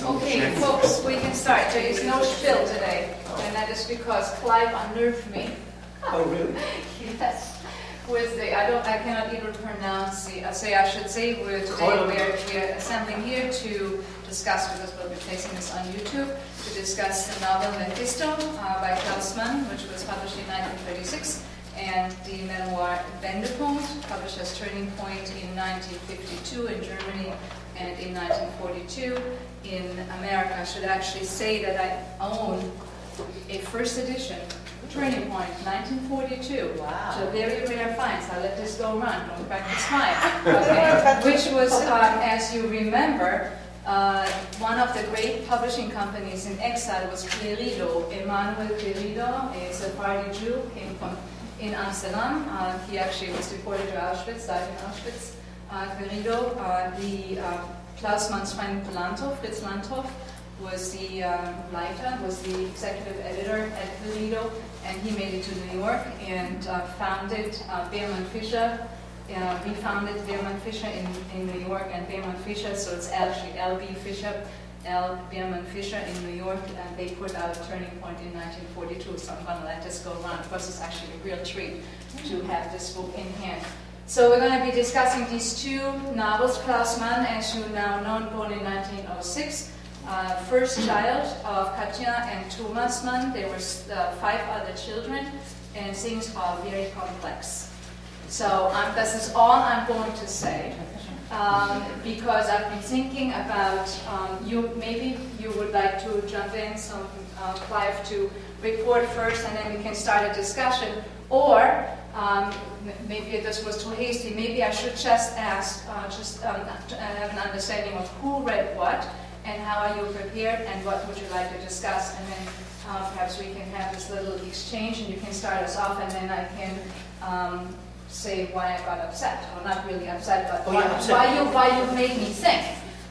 Okay, folks, we can start. There is no spill today, and that is because Clive unnerved me. Oh, really? Yes. With the, I cannot even pronounce the, today we're assembling here to discuss, because we'll be placing this on YouTube, to discuss the novel Mephisto by Klaus Mann, which was published in 1936, and the memoir Wendepunkt, published as Turning Point in 1952 in Germany, and in 1942 in America. I should actually say that I own a first edition, Turning Point, 1942. Wow. So very rare finds. I let this go run, don't practice mine. Okay. Which was, as you remember, one of the great publishing companies in exile was Querido. Emanuel Querido is a Sephardi Jew, came from in Amsterdam. He actually was deported to Auschwitz, died in Auschwitz. Querido, Klaus Mann's friend Landhof, Fritz Landhof, was the writer, was the executive editor at Querido, and he made it to New York and founded Bermann-Fischer. We founded Bermann-Fischer in New York, and Bermann-Fischer, so it's actually L.B. Fischer, L. Bermann-Fischer in New York, and they put out Turning Point in 1942, so I'm going to let this go around. Of course, it's actually a real treat to have this book in hand. So we're going to be discussing these two novels. Klaus Mann, as you now know, born in 1906, first child of Katja and Thomas Mann. There were 5 other children, and things are very complex. So this is all I'm going to say, because I've been thinking about, maybe you would like to jump in, so Clive to report first, and then we can start a discussion, or maybe this was too hasty. Maybe I should just ask, to have an understanding of who read what, and how are you prepared, and what would you like to discuss, and then perhaps we can have this little exchange, and you can start us off, and then I can say why I got upset, or not really upset, but why you made me think.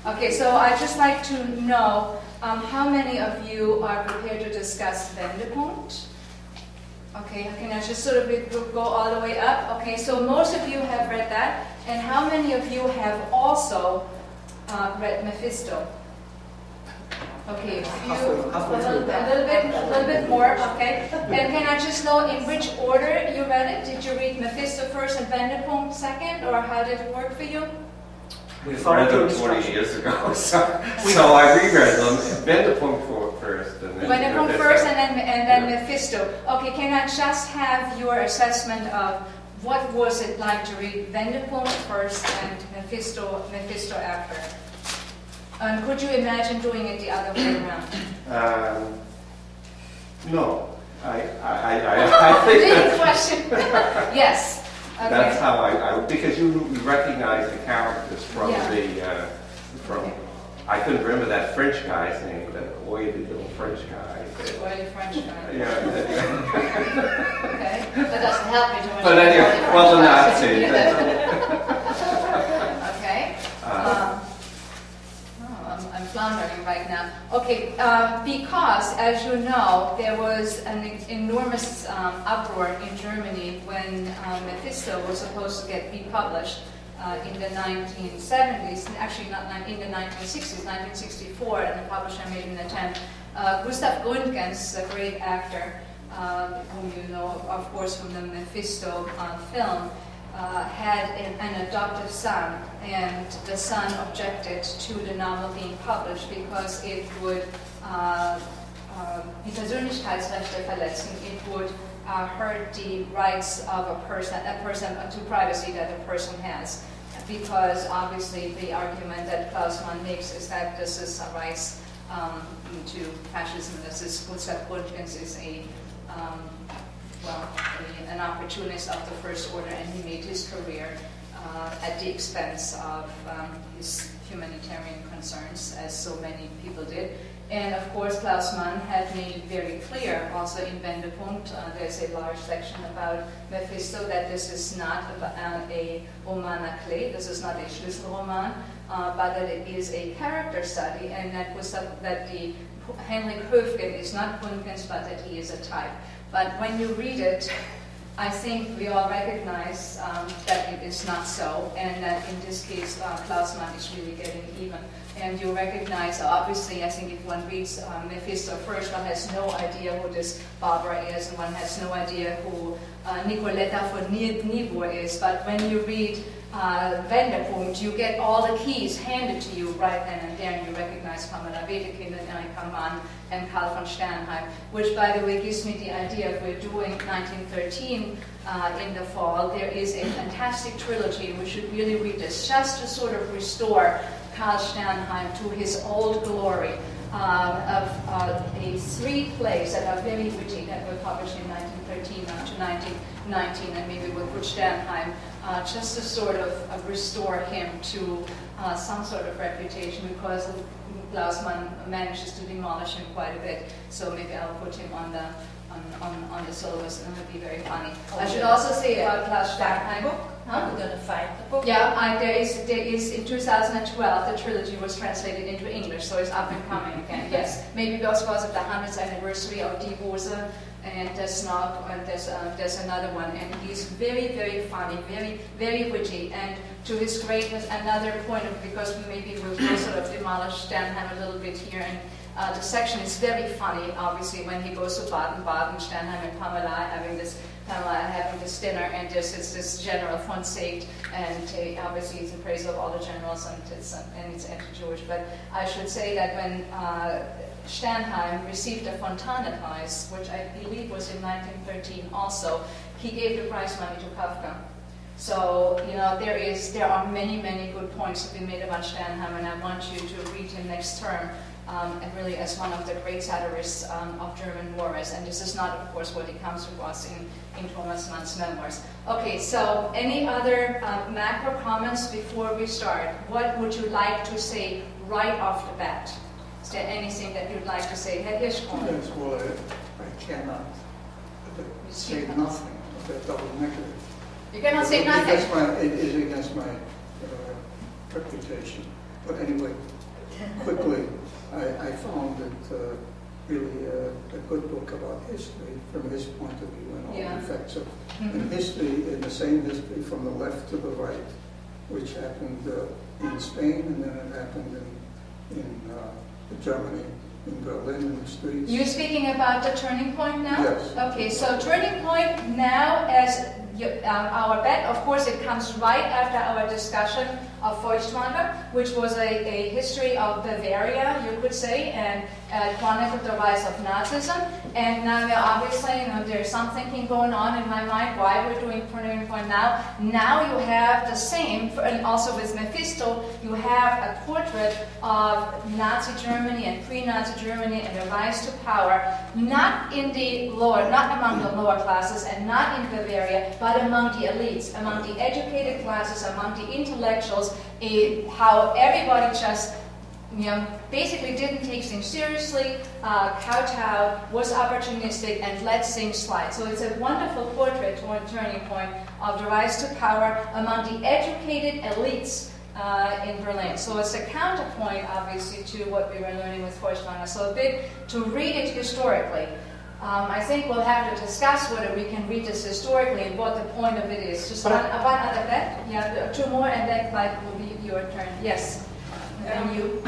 Okay, so I'd just like to know how many of you are prepared to discuss Wendepunkt? Okay, can I just sort of go all the way up? Okay, so most of you have read that, and how many of you have also read Mephisto? Okay, a little bit more, okay. And can I just know in which order you read it? Did you read Mephisto first and Wendepunkt second, or how did it work for you? We read them 20 years ago, so I reread them. Wendepunkt first, and then Wendepunkt first, and then Mephisto. Okay, can I just have your assessment of what was it like to read Wendepunkt first and Mephisto after? And could you imagine doing it the other way around? No, I think that's... question. Yes. Okay. That's how I because you recognize the characters from the I couldn't remember that French guy's name, that oily little French guy. The oily French guy. Yeah. Okay, that doesn't help me too much. But anyway, well, the Nazi. Okay. I'm floundering right now. Okay, because, as you know, there was an enormous uproar in Germany when Mephisto was supposed to be published in the 1970s, actually not in the 1960s, 1964, and the publisher made an attempt. Gustav Gründgens, the great actor, whom you know, of course, from the Mephisto film, had an adoptive son, and the son objected to the novel being published because it would die Persönlichkeitsrechte verletzen. It would hurt the rights of a person to privacy that a person has, because obviously the argument that Klaus Mann makes is that this is a rights to fascism. This is Gustav Gründgens is a an opportunist of the first order, and he made his career at the expense of his humanitarian concerns, as so many people did. And of course, Klaus Mann had made it very clear, also in Wendepunkt, there's a large section about Mephisto, that this is not a roman à clé, this is not a Schlüsselroman, but that it is a character study, and that was Hendrik Höfgen is not Gründgens, but that he is a type. But when you read it, I think we all recognize that it is not so, and that in this case Klaus Mann is really getting even. And you recognize, obviously, I think if one reads Mephisto first, one has no idea who this Barbara is, and one has no idea who Nicoletta von Niebuhr is. But when you read Wendepunkt, you get all the keys handed to you right then and there, and you recognize Pamela Wedekind and Erica Mann and Carl von Sternheim, which, by the way, gives me the idea of we're doing 1913 in the fall. There is a fantastic trilogy. We should really read this just to sort of restore Carl Sternheim to his old glory of three plays that are very witty that were published in 1913 up to 1919, and maybe we'll put Sternheim just to sort of restore him to some sort of reputation, because Klaus Mann manages to demolish him quite a bit. So maybe I'll put him on the syllabus, and it would be very funny. I should also say about Klaus Sternheim. Huh? We're going to find the book. Yeah, there is in 2012 the trilogy was translated into English, so it's up and coming again. Yes, maybe because of the 100th anniversary of Die Bose and Der Snob, and there's another one, and he's very, very funny, very, very witty, and to his greatness, another point of, because maybe we'll sort of demolish Sternheim a little bit here, and the section is very funny, obviously, when he goes to Baden-Baden, Sternheim and Pamela having this. Dinner, and this is this General von Seigt, and obviously it's a praise of all the generals, and it's anti-Jewish. But I should say that when Sternheim received the Fontane Prize, which I believe was in 1913 also, he gave the prize money to Kafka. So, you know, there are many, many good points to be made about Sternheim, and I want you to read him next term. And really as one of the great satirists of German wars, and this is not, of course, what he comes across in Thomas Mann's memoirs. Okay, so any other macro comments before we start? What would you like to say right off the bat? Is there anything that you'd like to say? Herr Hirschhorn? Yes, well, I cannot say nothing of that double negative. You cannot say nothing? It is against my reputation. But anyway, quickly. I found it really a good book about history from his point of view and all the facts of history, in the same history from the left to the right, which happened in Spain, and then it happened in Germany, in Berlin, in the streets. You're speaking about the Turning Point now? Yes. Okay, so Turning Point now as our bet, of course, it comes right after our discussion of Feuchtwanger, which was a history of Bavaria, you could say, and chronicled the rise of Nazism. And now obviously, you know, there's some thinking going on in my mind why we're doing Turning Point now. Now you have the same, and also with Mephisto, you have a portrait of Nazi Germany and pre-Nazi Germany and the rise to power, not in the lower, not among the lower classes, and not in Bavaria, but among the elites, among the educated classes, among the intellectuals. How everybody just, you know, basically didn't take things seriously, kowtowed, was opportunistic, and let things slide. So it's a wonderful portrait, Turning Point, of the rise to power among the educated elites in Berlin. So it's a counterpoint, obviously, to what we were learning with Feuchtwanger. So a bit to read it historically. I think we'll have to discuss whether we can read this historically and what the point of it is. Just one other bet. Yeah, two more, and then Mike will be your turn. Yes. And you.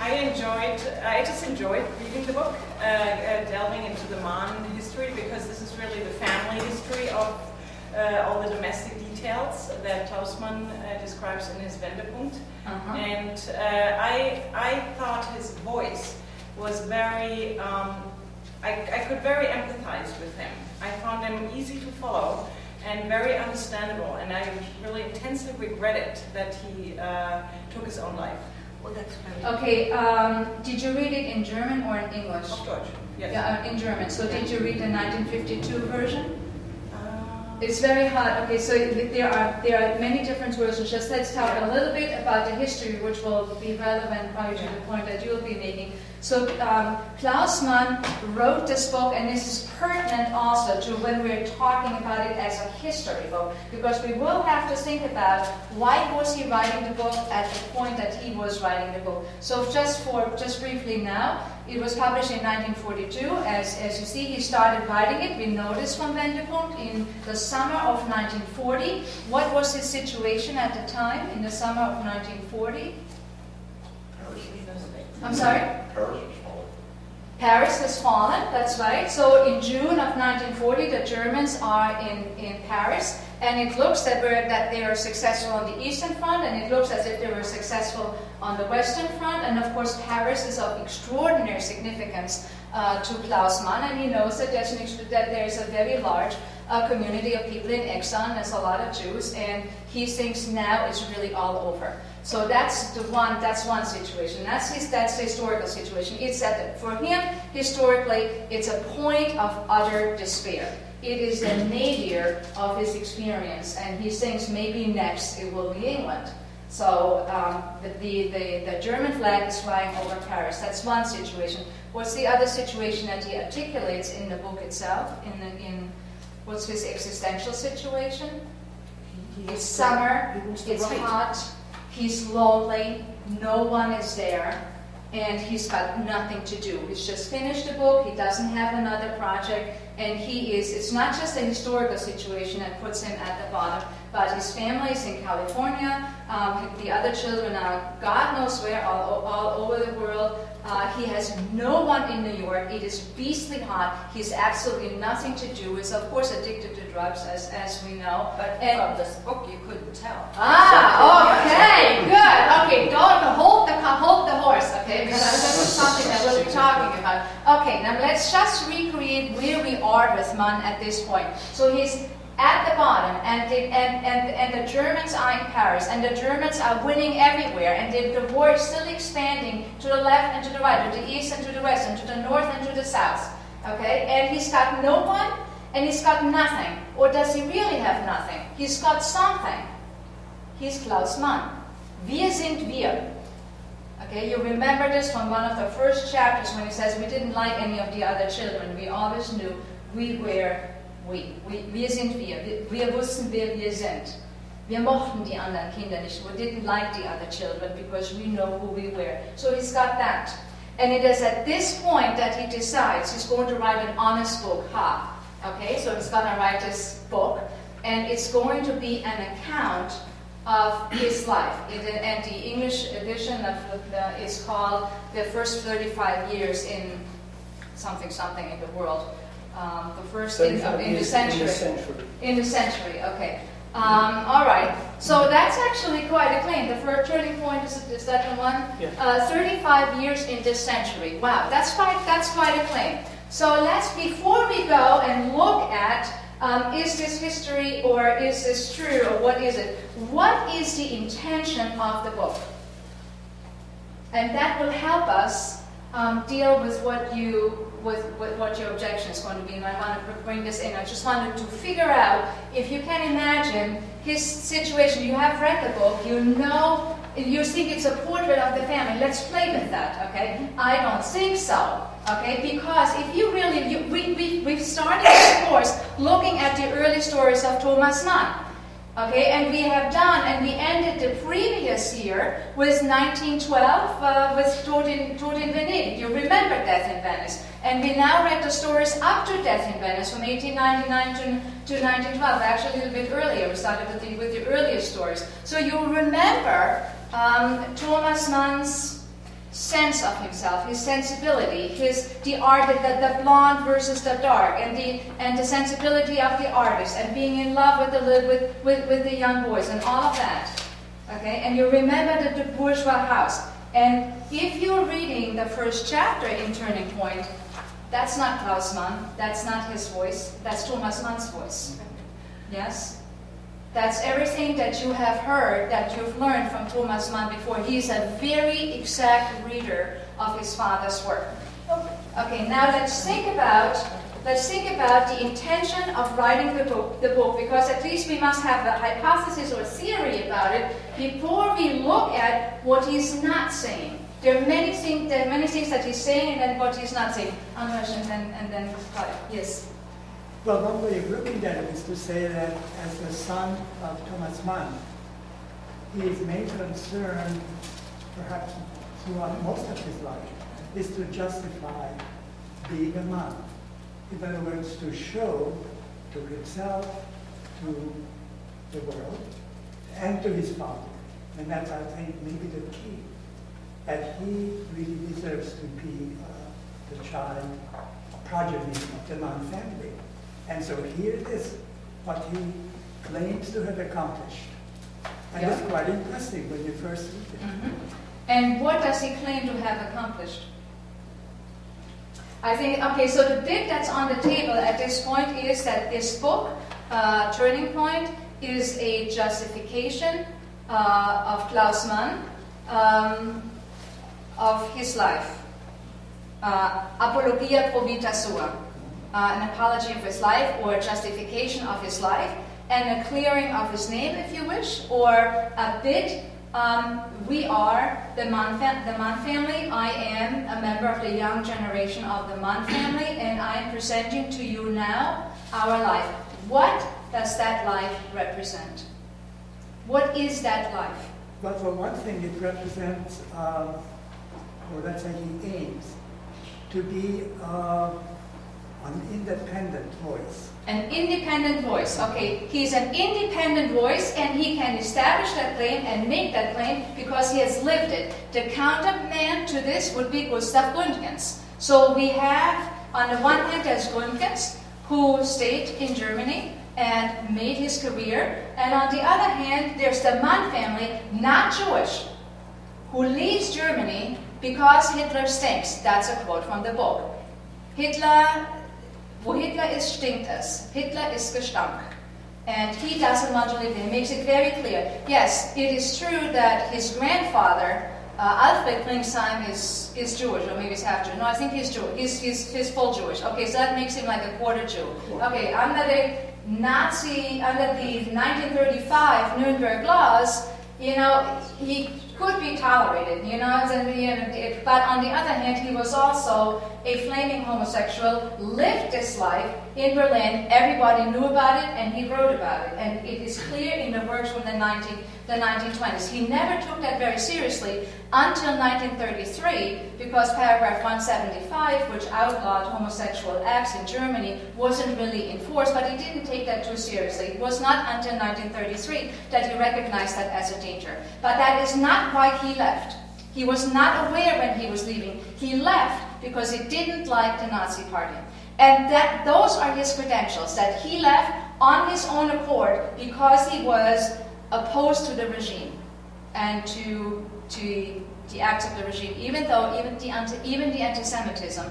I just enjoyed reading the book, delving into the Mann history, because this is really the family history of all the domestic details that Klaus Mann describes in his Wendepunkt. And I thought his voice was very. I could very empathize with him. I found him easy to follow and very understandable, and I really intensely regret it that he took his own life. Well, that's funny. Okay, did you read it in German or in English? Auf Deutsch, yes. Yeah, in German. So did you read the 1952 version? It's very hard. Okay, so there are many different versions. Just let's talk a little bit about the history, which will be relevant probably to the point that you'll be making. So Klaus Mann wrote this book, and this is pertinent also to when we're talking about it as a history book, because we will have to think about why was he writing the book at the point that he was writing the book. So just briefly now, it was published in 1942. As you see, he started writing it, we know this from Wendepunkt, in the summer of 1940. What was his situation at the time in the summer of 1940? I'm sorry? Paris has fallen. Paris has fallen, that's right. So in June of 1940, the Germans are in Paris, and it looks that they are successful on the Eastern Front, and it looks as if they were successful on the Western Front, and of course Paris is of extraordinary significance to Klaus Mann, and he knows that there is a very large community of people in exile, and there's a lot of Jews, and he thinks now it's really all over. So that's one situation. That's the historical situation. For him, historically, it's a point of utter despair. It is the nadir of his experience, and he thinks maybe next it will be England. So the German flag is flying over Paris. That's one situation. What's the other situation that he articulates in the book itself? What's his existential situation? It's summer, it's hot. He's lonely, no one is there, and he's got nothing to do. He's just finished the book, he doesn't have another project, and it's not just a historical situation that puts him at the bottom, but his family is in California, the other children are God knows where, all over the world. He has no one in New York, it is beastly hot, he's absolutely nothing to do, he's of course addicted to drugs as we know. But from this book you couldn't tell. Ah, okay, good, okay, don't hold the horse, okay, because this is something that we'll be talking about. Okay, now let's just recreate where we are with Mann at this point. So he's at the bottom, and the Germans are in Paris, and the Germans are winning everywhere, and the war is still expanding to the left and to the right, to the east and to the west, and to the north and to the south. Okay, and he's got no one, and he's got nothing. Or does he really have nothing? He's got something. He's Klaus Mann. Wir sind wir. Okay, you remember this from one of the first chapters when he says we didn't like any of the other children. We always knew we were. Wir sind wir. Wir wussten, wer wir sind. Wir mochten die anderen Kinder nicht. We didn't like the other children because we know who we were. So he's got that. And it is at this point that he decides he's going to write an honest book. Ha. Okay, so he's going to write this book. And it's going to be an account of his life. And the English edition is called The First 35 Years in Something Something in the World. The first thing in the century. In the century, okay. All right, so that's actually quite a claim. The first turning point is the second one. Yeah. 35 years in this century. Wow, that's quite a claim. So before we go and look at is this history or is this true or what is it? What is the intention of the book? And that will help us deal with what your objection is going to be, and I want to bring this in. I just wanted to figure out if you can imagine his situation. You have read the book, you know, you think it's a portrait of the family. Let's play with that, okay? I don't think so, okay? Because if you really, we've started this course looking at the early stories of Thomas Mann, okay? And we have done, and we ended the previous year with 1912 with Death in Venice. You remember Death in Venice. And we now read the stories up to Death in Venice from 1899 to 1912, actually a little bit earlier. We started with the earliest stories. So you remember Thomas Mann's sense of himself, his sensibility, the art, the blonde versus the dark, and the sensibility of the artist, and being in love with the young boys, and all of that. Okay, and you remember the bourgeois house. And if you're reading the first chapter in Turning Point, that's not Klaus Mann, that's not his voice, that's Thomas Mann's voice. Yes? That's everything that you have heard, that you've learned from Thomas Mann before. He's a very exact reader of his father's work. Okay, now let's think about the intention of writing the book, because at least we must have a hypothesis or theory about it before we look at what he's not saying. There are many things. There are many things that he's saying and what he's not saying. Anders and then Carl. Yes. Well, one way of looking at it is to say that as the son of Thomas Mann, he is main concern, perhaps throughout most of his life, is to justify being a man. In other words, to show to himself, to the world, and to his father. And that's, I think, maybe the key, that he really deserves to be the child, progeny of the Mann family. And so here it is, what he claims to have accomplished. And it's quite impressive when you first read it. And what does he claim to have accomplished? I think, okay, so the bit that's on the table at this point is that this book, Turning Point, is a justification of Klaus Mann, of his life. Apologia pro vita sua, an apology of his life, or a justification of his life, and a clearing of his name, if you wish, or a bit. We are the Mann family. I am a member of the young generation of the Mann family, and I am presenting to you now our life. What does that life represent? What is that life? Well, for one thing, it represents, or let's say he aims, to be an independent voice. An independent voice, okay. He's an independent voice, and he can establish that claim and make that claim because he has lived it. The counterman to this would be Gustav Gründgens. So we have, on the one hand, there's Gründgens, who stayed in Germany and made his career. And on the other hand, there's the Mann family, not Jewish, who leaves Germany because Hitler stinks. That's a quote from the book. Hitler... Wo Hitler ist, stinkt es. Hitler ist Gestank. And he doesn't want to live there. He makes it very clear. Yes, it is true that his grandfather, Alfred Pringsheim, is Jewish, or maybe he's half Jewish. No, I think he's Jewish. He's full Jewish. Okay, so that makes him like a quarter Jew. Okay, under the 1935 Nuremberg laws, you know, he could be tolerated, you know, but on the other hand, he was also a flaming homosexual, lived this life in Berlin, everybody knew about it, and he wrote about it. And it is clear in the works from the 1920s. He never took that very seriously until 1933, because paragraph 175, which outlawed homosexual acts in Germany, wasn't really enforced, but he didn't take that too seriously. It was not until 1933 that he recognized that as a danger. But that is not why he left. He was not aware when he was leaving. He left because he didn't like the Nazi Party. And that those are his credentials, that he left on his own accord because he was opposed to the regime and to the acts of the regime, even though even the anti-Semitism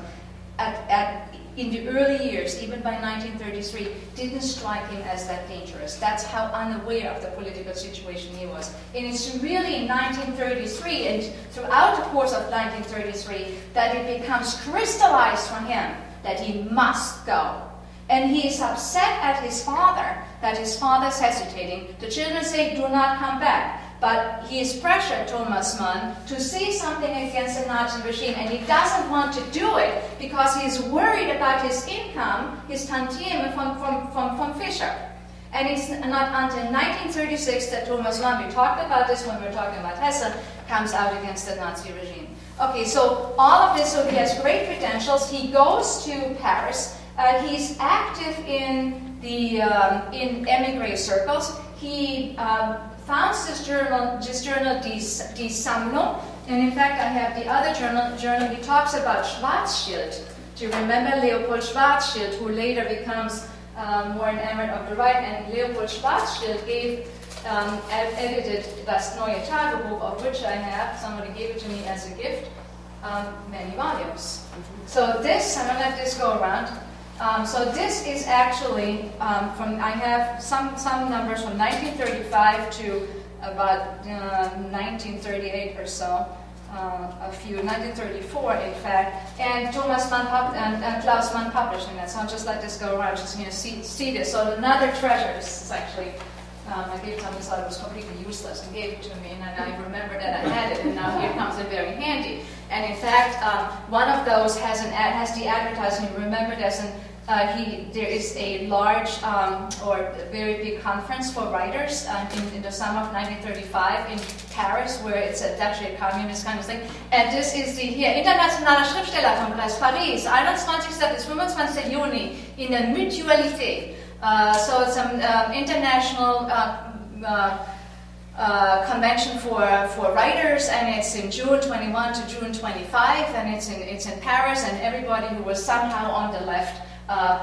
in the early years, even by 1933, didn't strike him as that dangerous. That's how unaware of the political situation he was. And it's really in 1933 and throughout the course of 1933 that it becomes crystallized for him that he must go. And he is upset at his father, that his father's hesitating. The children say, do not come back. But he is pressured, Thomas Mann, to say something against the Nazi regime, and he doesn't want to do it because he is worried about his income, his tantieme from Fischer. And it's not until 1936 that Thomas Mann, we talked about this when we were talking about Hesse, comes out against the Nazi regime. Okay, so all of this, so he has great credentials. He goes to Paris. He's active in the emigre circles. He founds this journal Die Sammlung, and in fact I have the other journal. He talks about Schwarzschild. Do you remember Leopold Schwarzschild, who later becomes more enamored of the right? And Leopold Schwarzschild gave edited Das Neue Tagebuch, of which I have. Somebody gave it to me as a gift. Many volumes. So this, I'm going to let this go around. So this is actually I have some numbers from 1935 to about 1938 or so, a few, 1934 in fact, and Thomas Mann and Klaus Mann published in that. So I'll just let this go around, just so you see this. So another treasure, this is actually I gave it to him and thought it was completely useless and gave it to me, and I remember that I had it, and now here comes it very handy. And in fact, one of those has an has the advertisement remembered as an there is a large or a very big conference for writers in the summer of 1935 in Paris, where it's actually a communist kind of thing. And this is the here Internationaler Schriftstellerkongress Paris, 21. bis 25. Juni in der Mutualité. So it's an international convention for writers, and it's in June 21 to June 25, and it's in Paris, and everybody who was somehow on the left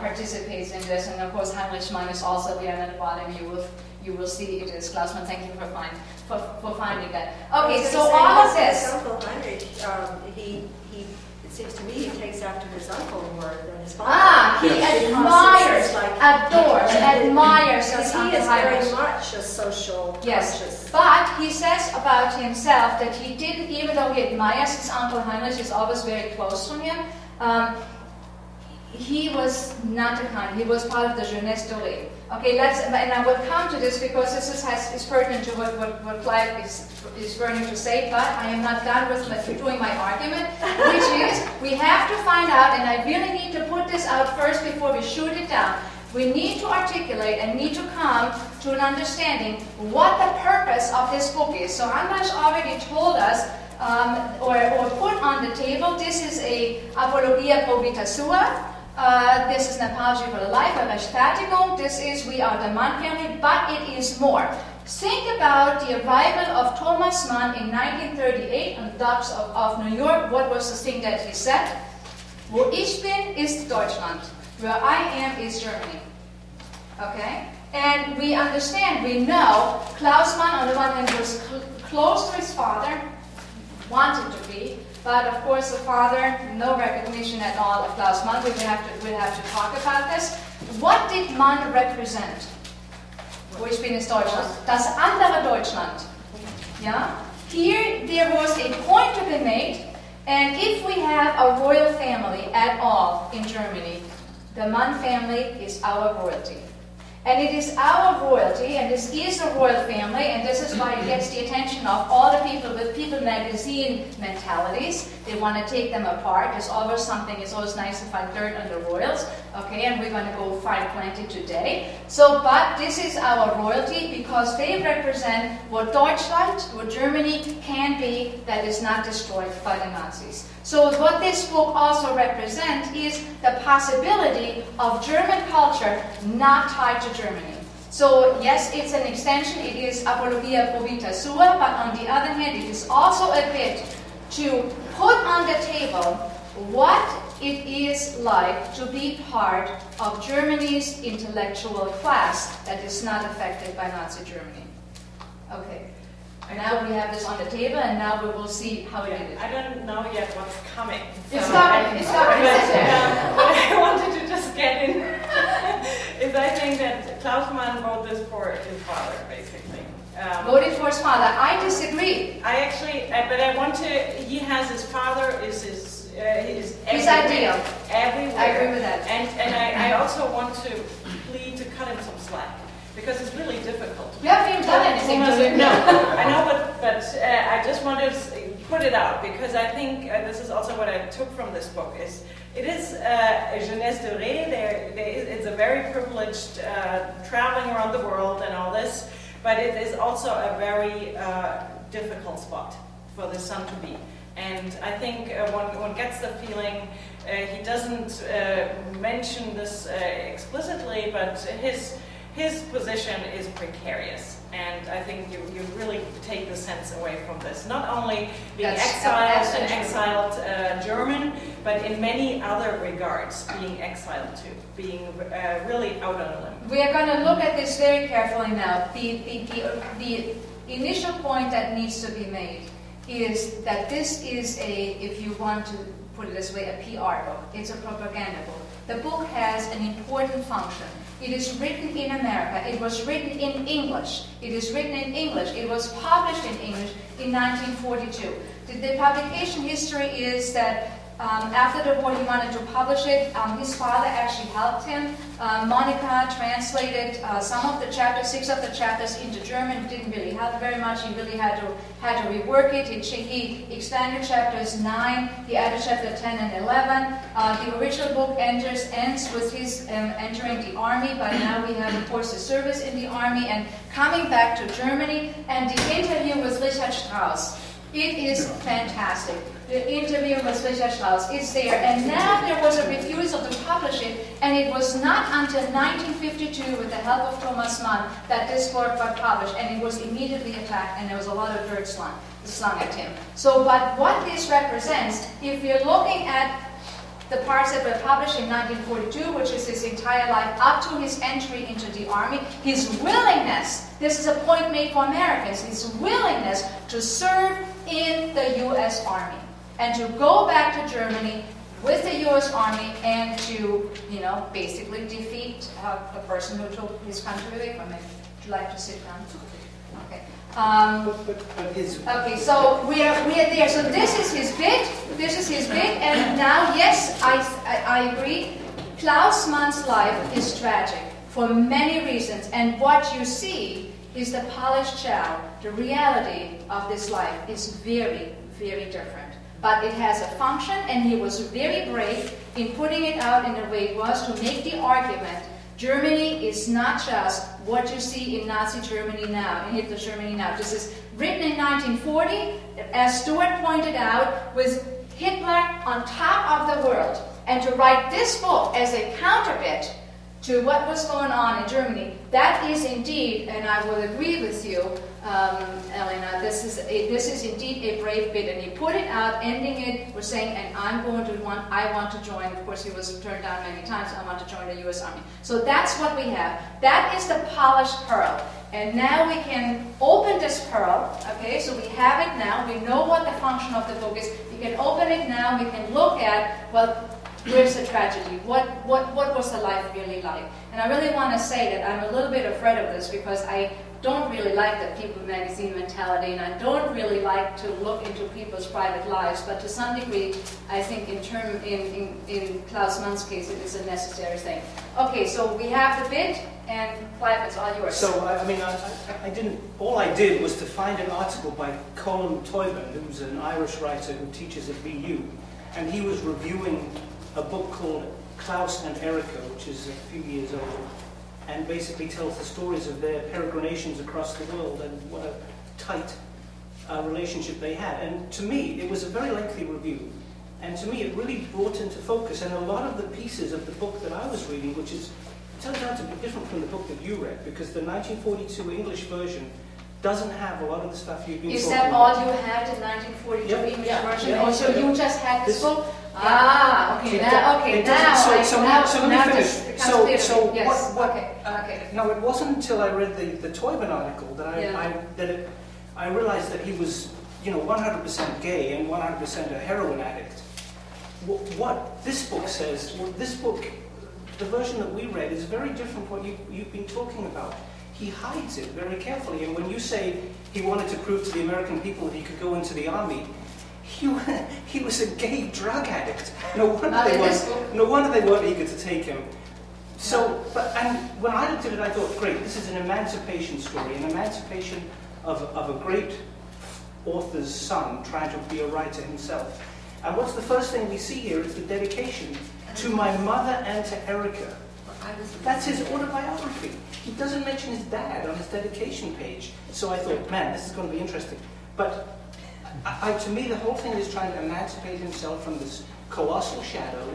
participates in this. And of course Heinrich Mann is also there, and at the bottom you will see it is Klaus Mann. Thank you for finding that. Okay, so all of this. His uncle Heinrich, it seems to me he takes after his uncle's work and his father. He admires, like, adores, admires his uncle. He is very much a social. Yes, conscious. But he says about himself that he didn't, even though he admires his uncle Heinrich, he's always very close to him. He was not a kind. He was part of the jeunesse dorée. Okay, and I will come to this because this is pertinent to what Clive is burning to say, but I am not done with doing my argument, which is we have to find out, and I really need to put this out first before we shoot it down. We need to articulate and need to come to an understanding what the purpose of this book is. So András already told us, or put on the table, this is a apologia probita sua. This is an apology for the life of Rechtfertigung. This is we are the Mann family, but it is more. Think about the arrival of Thomas Mann in 1938 on the docks of New York. What was the thing that he said? Wo ich bin, ist Deutschland. Where I am is Germany. Okay? And we understand, we know, Klaus Mann on the one hand was close to his father, wanted to be, but of course the father, no recognition at all of Klaus Mann. We'll have to talk about this. What did Mann represent? Wo ich bin ist Deutschland. Das andere Deutschland. Yeah? Here there was a point to be made, and if we have a royal family at all in Germany, the Mann family is our royalty. And it is our royalty, and this is a royal family, and this is why it gets the attention of all the people with People magazine mentalities. They want to take them apart. There's always something, it's always nice to find dirt on the royals, okay, and we're going to go find plenty today. So, but this is our royalty because they represent what Deutschland, what Germany can be that is not destroyed by the Nazis. So what this book also represents is the possibility of German culture not tied to Germany. So yes, it's an extension, it is apologia probita sua, but on the other hand, it is also a bit to put on the table what it is like to be part of Germany's intellectual class that is not affected by Nazi Germany. Okay. And now we have this on the table, and now we will see how it ended. I don't know yet what's coming. It's coming. It's coming. What I wanted to just get in is I think that Klaus Mann wrote this for his father, basically. Voted for his father. I disagree. I actually, but I want to. He has his father is his. His ideal. Everywhere. I agree with that. And I also want to plead to cut him some slack. Because it's really difficult. You haven't even done anything to it. No, I know, but I just want to put it out because I think this is also what I took from this book. Is it is a jeunesse dorée. It's a very privileged traveling around the world and all this, but it is also a very difficult spot for the son to be. And I think one gets the feeling. He doesn't mention this explicitly, but his position is precarious, and I think you really take the sense away from this. Not only being an exiled German, but in many other regards being exiled too, being really out on a limb. We are going to look at this very carefully now. The initial point that needs to be made is that this is a, if you want to put it this way, a PR book. It's a propaganda book. The book has an important function. It is written in America. It was written in English. It is written in English. It was published in English in 1942. The publication history is that After the war, he wanted to publish it. His father actually helped him. Monica translated some of the chapters, 6 of the chapters, into German. It didn't really help very much. He really had to rework it. He expanded chapters 9. He added chapter 10 and 11. The original book ends with his entering the army, but now we have, of course, his service in the army and coming back to Germany, and the interview with Richard Strauss. It is fantastic. The interview with Richard Strauss is there, and now there was a refusal to publish it, and it was not until 1952, with the help of Thomas Mann, that this work got published, and it was immediately attacked, and there was a lot of dirt slung at him. So, but what this represents, if you're looking at the parts that were published in 1942, which is his entire life up to his entry into the army, his willingness, this is a point made for Americans, his willingness to serve in the US Army and to go back to Germany with the US Army and to, you know, basically defeat the person who took his country away from him. Would you like to sit down? Okay. Okay, so we are there. So this is his bit. This is his bit. And now, yes, I agree. Klaus Mann's life is tragic for many reasons. And what you see is the polished child. The reality of this life is very, very different. But it has a function, and he was very brave in putting it out in the way it was to make the argument. Germany is not just what you see in Nazi Germany now, in Hitler Germany now. This is written in 1940, as Stuart pointed out, with Hitler on top of the world. And to write this book as a counterbit to what was going on in Germany, that is indeed, and I will agree with you, Elena, this is indeed a brave bit, and he put it out, ending it with saying, and I want to join, of course he was turned down many times, I want to join the US Army. So that's what we have. That is the polished pearl. And now we can open this pearl, okay, so we have it now, we know what the function of the book is, we can open it now, we can look at, well, where's the tragedy? What was the life really like? And I really want to say that I'm a little bit afraid of this because I don't really like the People magazine mentality, and I don't really like to look into people's private lives, but to some degree, I think in Klaus Mann's case, it is a necessary thing. Okay, so we have the bit, and Clive, it's all yours. So, I mean, I didn't, all I did was to find an article by Colm Tóibín, who's an Irish writer who teaches at BU, and he was reviewing a book called Klaus and Erica, which is a few years old, and basically tells the stories of their peregrinations across the world and what a tight relationship they had. And to me, it was a very lengthy review. And to me, it really brought into focus, and a lot of the pieces of the book that I was reading, which is, turns out to be different from the book that you read, because the 1942 English version doesn't have a lot of the stuff you've been talking about. Is that all you had in 1942 English version? Yeah. Also, you just had this book? Ah, okay, now, let me finish. No, it wasn't until I read the Tóibín article that I realized that he was, you know, 100% gay and 100% a heroin addict. What this book says, this book, the version that we read is very different from what you've been talking about. He hides it very carefully, and when you say he wanted to prove to the American people that he could go into the army, he was a gay drug addict. No wonder they weren't eager to take him. So, and when I looked at it, I thought, great, this is an emancipation story, an emancipation of a great author's son trying to be a writer himself. And what's the first thing we see here is the dedication to my mother and to Erica. That's his autobiography. He doesn't mention his dad on his dedication page. So I thought, man, this is going to be interesting. But to me, the whole thing is trying to emancipate himself from this colossal shadow.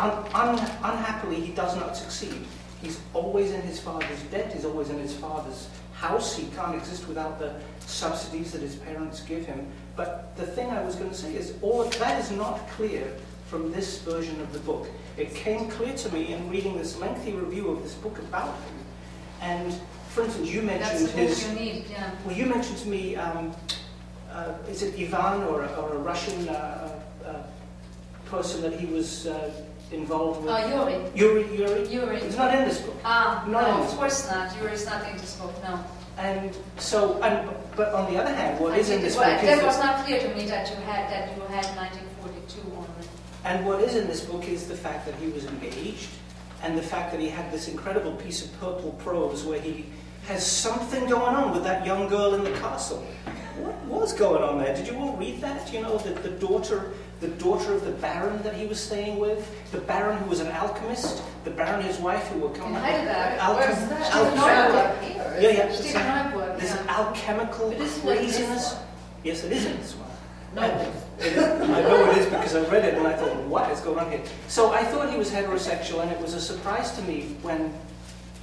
Unhappily, he does not succeed. He's always in his father's debt. He's always in his father's house. He can't exist without the subsidies that his parents give him. But the thing I was going to say is, all that is not clear from this version of the book. It came clear to me in reading this lengthy review of this book about him. And, for instance, you mentioned Well, you mentioned to me, is it Ivan or a Russian person that he was involved with? Yuri. It's not in this book. Of course not. Yuri is not in this book, no. And so, but on the other hand, what is in this book? That was not clear to me that you had 1942. too on it. And what is in this book is the fact that he was engaged and the fact that he had this incredible piece of purple prose where he has something going on with that young girl in the castle. What was going on there? Did you all read that? You know, the daughter of the baron that he was staying with, the baron who was an alchemist, the baron and his wife who were coming. There's an alchemical craziness. Yes, it is in this one. No. I know it is because I read it and I thought, what is going on here? So I thought he was heterosexual, and it was a surprise to me when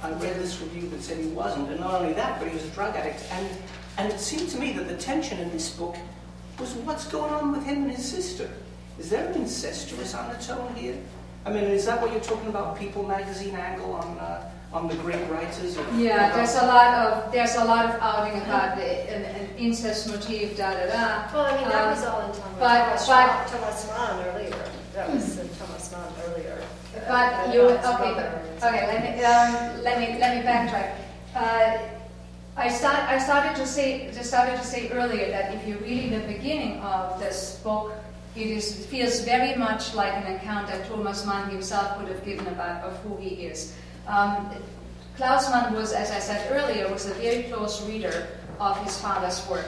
I read this review that said he wasn't, and not only that, but he was a drug addict. And it seemed to me that the tension in this book was what's going on with him and his sister. Is there an incestuous undertone here? I mean, is that what you're talking about? People magazine angle on the Greek writers? Yeah, there's a lot of outing about an incest motif, Well, I mean, that was all in Thomas Mann earlier. That was in Thomas Mann earlier. But you let me backtrack. I started to say earlier that if you read the beginning of this book, it feels very much like an account that Thomas Mann himself would have given of who he is. Klaus Mann was, as I said earlier, was a very close reader of his father's work.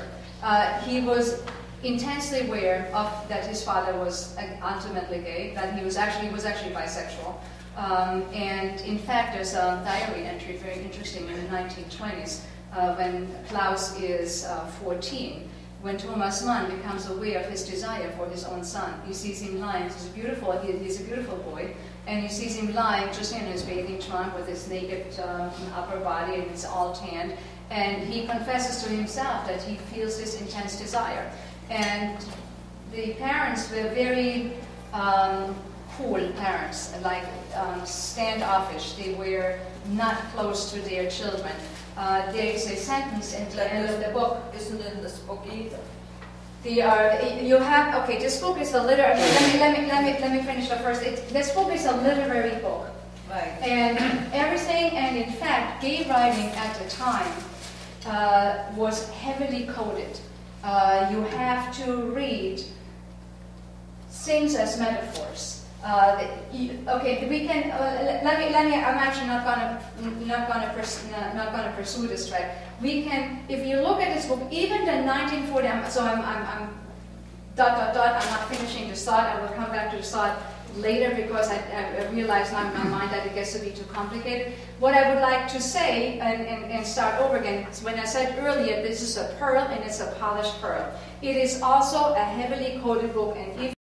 He was intensely aware of that his father was ultimately gay, that he was actually bisexual. And in fact, there's a diary entry, very interesting, in the 1920s, when Klaus is 14, when Thomas Mann becomes aware of his desire for his own son. He sees him lying. He's a beautiful boy, and he sees him lying just in his bathing trunk with his naked upper body and it's all tanned. And he confesses to himself that he feels this intense desire. And the parents were very cool parents, like standoffish. They were not close to their children. There is a sentence at the end of the book. Isn't in this book either. This book is a literary. Let me finish the first. This book is a literary book. Right. And everything, and in fact, gay writing at the time was heavily coded. You have to read things as metaphors. I'm actually not gonna pursue this track. We can, if you look at this book, even the 1940. I'm not finishing this thought. I will come back to the thought later because I realize now in my mind that it gets to be too complicated. What I would like to say and start over again is when I said earlier, this is a pearl and it's a polished pearl. It is also a heavily coded book, and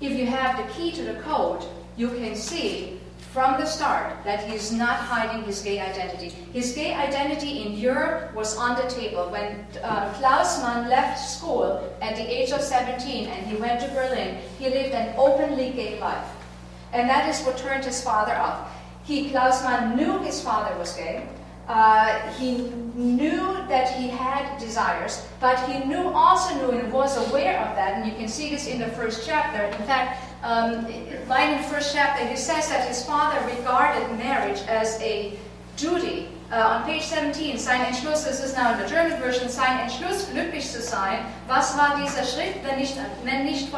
if you have the key to the code, you can see from the start that he's not hiding his gay identity. His gay identity in Europe was on the table. When Klaus Mann left school at the age of 17 and he went to Berlin, he lived an openly gay life. And that is what turned his father off. Klaus Mann knew his father was gay. He knew that he had desires, but he also knew and was aware of that, and you can see this in the first chapter. In fact, right in the first chapter, he says that his father regarded marriage as a duty. On page 17, sein Entschluss, this is now in the German version, sein Entschluss, glücklich zu sein, was war dieser Schritt, wenn nicht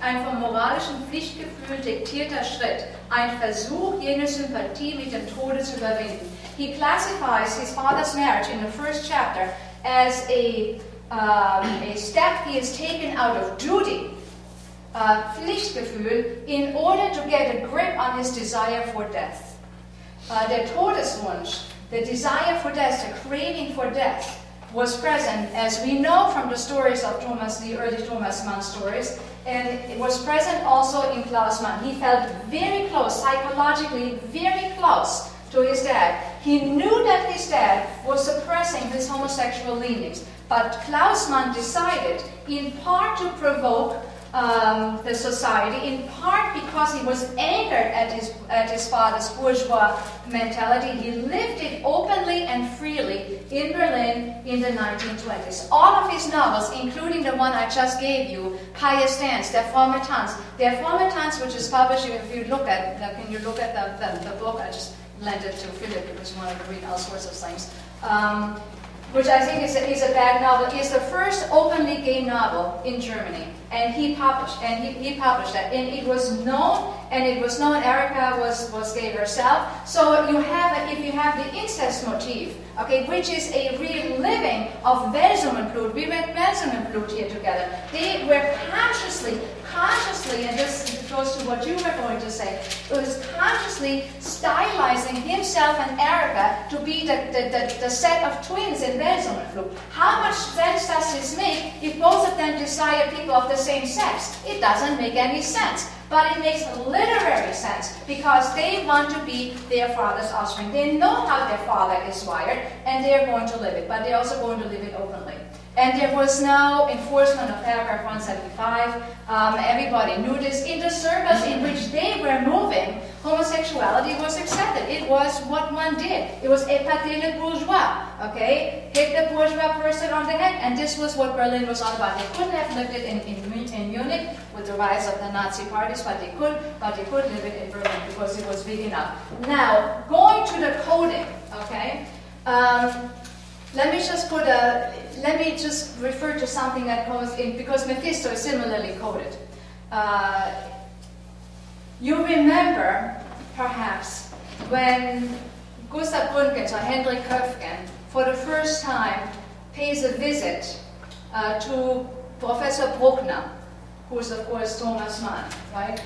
ein vom moralischen Pflichtgefühl diktierter Schritt, ein Versuch, jene Sympathie mit dem Tode zu überwinden. He classifies his father's marriage in the first chapter as a step he has taken out of duty, Pflichtgefühl, in order to get a grip on his desire for death. Der Todeswunsch, the desire for death, the craving for death, was present, as we know from the stories of the early Thomas Mann stories, and it was present also in Klaus Mann. He felt very close, psychologically very close to his dad. He knew that his dad was suppressing his homosexual leanings, but Klaus Mann decided, in part to provoke the society, in part because he was angered at his father's bourgeois mentality. He lived it openly and freely in Berlin in the 1920s. All of his novels, including the one I just gave you, Pious Dance, Der fromme Tanz, which is published. If you look at, the book, I just lent it to Philip because he wanted to read all sorts of things. which I think is a bad novel, is the first openly gay novel in Germany. And he published that. And it was known, Erica was gay herself. So you have, if you have the incest motif, okay, which is a reliving of Welsumenblut. We read Welsumenblut here together. They were consciously, and this goes to what you were going to say, it was consciously stylizing himself and Erica to be the set of twins in Welsumenblut. How much sense does this make if both of them desire people of the same sex? It doesn't make any sense. But it makes literary sense because they want to be their father's offspring. They know how their father is wired and they're going to live it, but they're also going to live it openly. And there was no enforcement of paragraph 175. Everybody knew this. In the circles in which they were moving, homosexuality was accepted. It was what one did. It was épater le bourgeois, okay? Hit the bourgeois person on the head, and this was what Berlin was all about. They couldn't have lived it in Munich with the rise of the Nazi parties, but they could live it in Berlin because it was big enough. Now, going to the coding, okay? Let me just refer to something that goes in, because Mephisto is similarly coded. You remember, perhaps, when Gustav Gründgens or Hendrik Höfgen, for the first time, pays a visit to Professor Bruckner, who is, of course, Thomas Mann, right?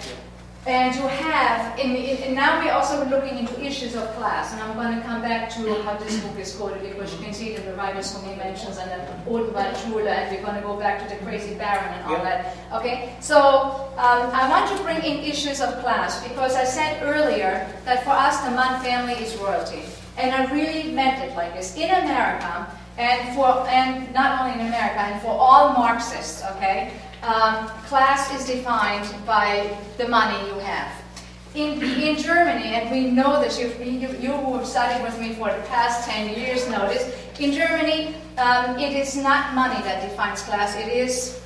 And you have, and now we're also looking into issues of class, and I'm going to come back to how this book is coded, because you can see that the writers whom he mentions, and the Odenwaldschule, and we're going to go back to the crazy baron and all that. Okay, so I want to bring in issues of class, because I said earlier that for us the Mann family is royalty, and I really meant it like this. In America, and not only in America, and for all Marxists, okay, class is defined by the money you have. In Germany, and we know this, you who have studied with me for the past 10 years know this, in Germany, it is not money that defines class, it is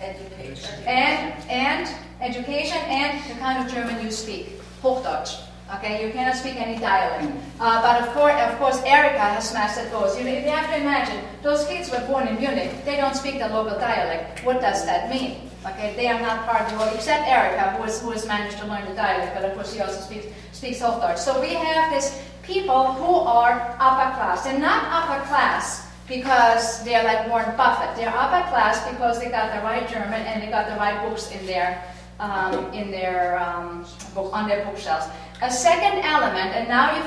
education. And education and the kind of German you speak, Hochdeutsch. Okay, you cannot speak any dialect. But of course, Erica has mastered those. You have to imagine, those kids were born in Munich, they don't speak the local dialect. What does that mean? Okay, they are not part of the world, except Erica, who has managed to learn the dialect, but of course she also speaks Hochdeutsch. So we have this people who are upper class. They're not upper class because they're like Warren Buffett. They're upper class because they got the right German and they got the right books on their bookshelves. A second element, and now you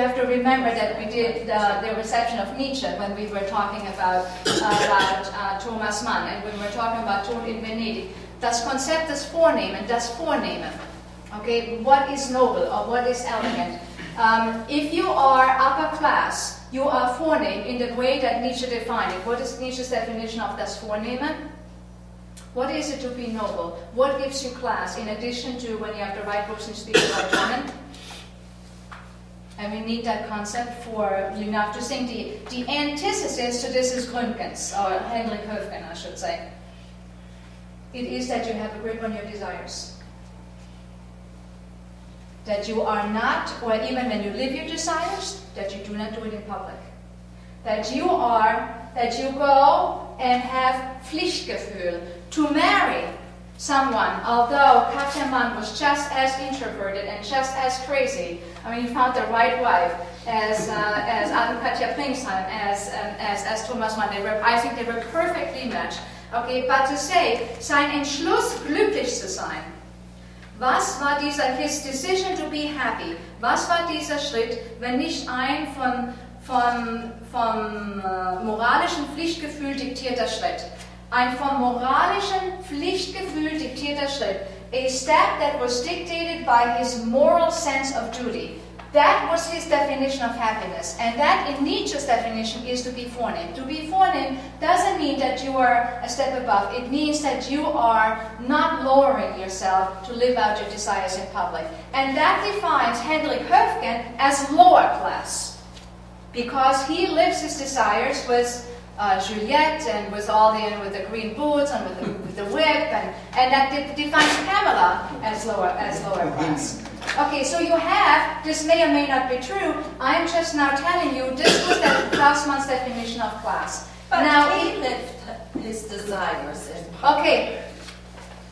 have to remember that we did the reception of Nietzsche when we were talking about Thomas Mann, and when we were talking about Tod in Venedig. Das Konzept des Vornehmen, das Vornehmen. Okay, what is noble or what is elegant? If you are upper class, you are vornehm in the way that Nietzsche defined it. What is Nietzsche's definition of das Vornehmen? What is it to be noble? What gives you class in addition to when you have the right person speaking about women? And we need that concept for, you have to think the antithesis to this is Gründgens, or Hendrik Höfgen, I should say. It is that you have a grip on your desires. That you are not, or even when you live your desires, that you do not do it in public. That you go and have Pflichtgefühl. To marry someone, although Katja Mann was just as introverted and just as crazy, I mean, he found the right wife as Katja Pringsheim, as Thomas Mann. I think they were perfectly matched. Okay, but to say, sein Entschluss, glücklich zu sein. Was war dieser, his decision to be happy? Was war dieser Schritt, wenn nicht ein vom moralischen Pflichtgefühl diktierter Schritt? Ein vom moralischen Pflichtgefühl diktierter Schritt. A step that was dictated by his moral sense of duty. That was his definition of happiness. And that, in Nietzsche's definition, is to be vornehm. To be vornehm doesn't mean that you are a step above. It means that you are not lowering yourself to live out your desires in public. And that defines Hendrik Höfgen as lower class. Because he lives his desires with Juliet, and with the green boots, and with the whip, and that defines Pamela as lower class. Okay, so you have, this may or may not be true, I'm just now telling you, this was Klaus Mann's definition of class. But now, he lived his desires in public. Okay,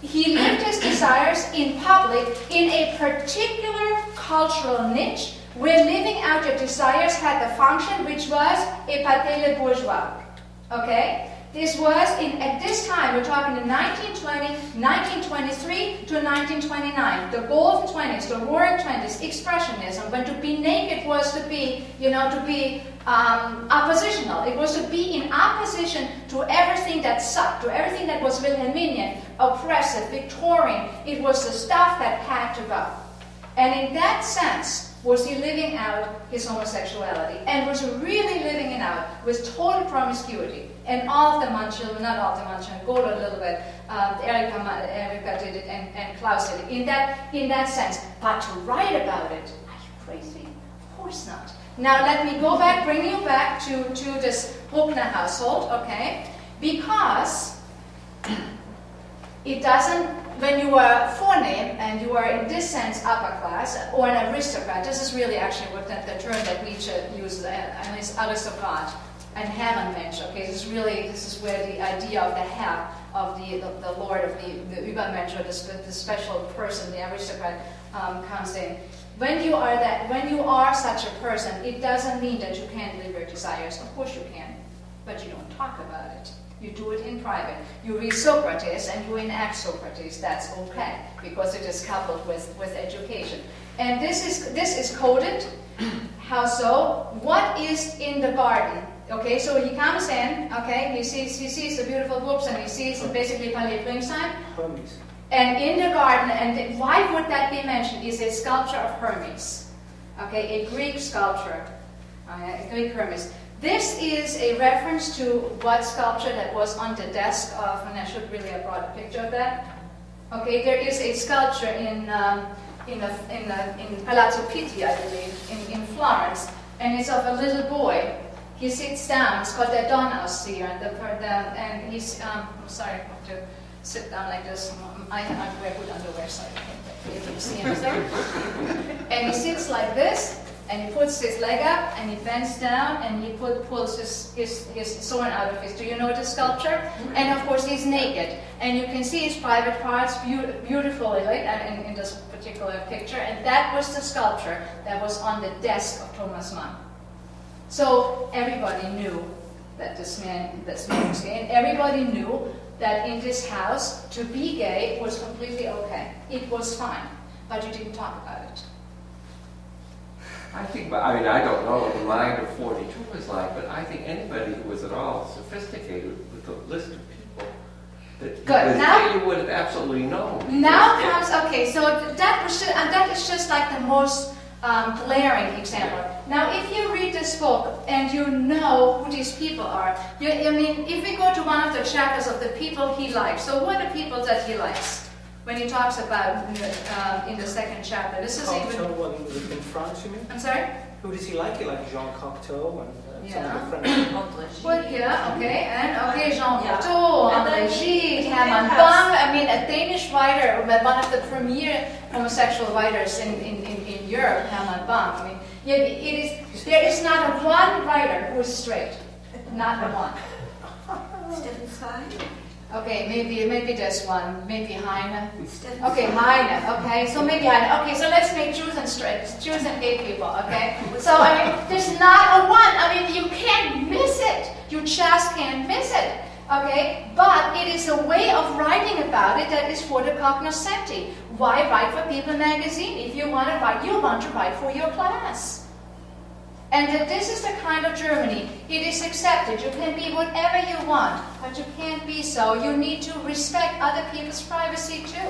he lived his desires in public in a particular cultural niche where living out your desires had the function which was épater le bourgeois. Okay? This was, at this time, we're talking in 1920, 1923 to 1929, the golden 20s, the roaring 20s, expressionism, when to be naked was to be, you know, to be oppositional. It was to be in opposition to everything that sucked, to everything that was Wilhelminian, oppressive, Victorian. It was the stuff that had to go. And in that sense, was he living out his homosexuality, and was really living it out with total promiscuity. And all of the Mann children, not all of the Mann children, Golo a little bit, Erica did it, and Klaus did it, in that sense. But to write about it, are you crazy? Of course not. Now let me go back, bring you back to this Bruckner household, okay? Because it doesn't, when you are forename and you are in this sense upper class or an aristocrat, this is really actually what the term that Nietzsche uses, an aristocrat and Hermann mensch. Okay, this is really, this is where the idea of the Herr, of the lord, of the Übermensch, or the special person, the aristocrat, comes in. When you are that, when you are such a person, it doesn't mean that you can't live your desires. Of course you can, but you don't talk about it. You do it in private. You read Sokrates and you enact Sokrates. That's okay, because it is coupled with education. And this is coded. How so? What is in the garden? Okay, so he comes in, okay, he sees the beautiful books, and he sees basically Palais Pringsheim. Hermes. And in the garden, and why would that be mentioned, is a sculpture of Hermes. Okay, a Greek sculpture, a Greek Hermes. This is a reference to what sculpture that was on the desk of, and I should really have brought a picture of that. Okay, there is a sculpture in Palazzo Pitti, I believe, in Florence, and it's of a little boy. He sits down. It's called the Donauseer, and he's. I'm sorry, I have to sit down like this. I wear good underwear, so I can't get to see him there. And he sits like this. And he puts his leg up, and he bends down, and he pulls his sword out of his. Do you know the sculpture? And of course, he's naked. And you can see his private parts beautifully, right, in this particular picture. And that was the sculpture that was on the desk of Thomas Mann. So everybody knew that this man was gay. And everybody knew that in this house, to be gay was completely okay. It was fine, but you didn't talk about it. I think, I mean, I don't know what the mind of 42 was like, but I think anybody who was at all sophisticated with the list of people that you would have absolutely known. Now comes, okay, so that is just like the most glaring example. Now, if you read this book and you know who these people are, I mean, if we go to one of the chapters of the people he likes, so what are the people that he likes? When he talks about in the second chapter, this is even. Cocteau in France, you mean? I'm sorry. Who does he like? He likes Jean Cocteau and some of the French. Well, yeah, okay, and okay, Jean Cocteau, Hermann Bang. I mean, a Danish writer, one of the premier homosexual writers in Europe, Hermann Bang. I mean, it is, there is not a one writer who is straight, not a one. Stephen Zweig. Okay, maybe this one, maybe Heine. Okay, Heine. Okay, so maybe Heine. Okay, so let's make Jews and straights, Jews and gay people. Okay, so I mean, there's not a one. I mean, you can't miss it. You just can't miss it. Okay, but it is a way of writing about it that is for the cognoscenti. Why write for People magazine if you want to write? You want to write for your class. And that this is the kind of Germany, it is accepted. You can be whatever you want, but you can't be so. You need to respect other people's privacy too.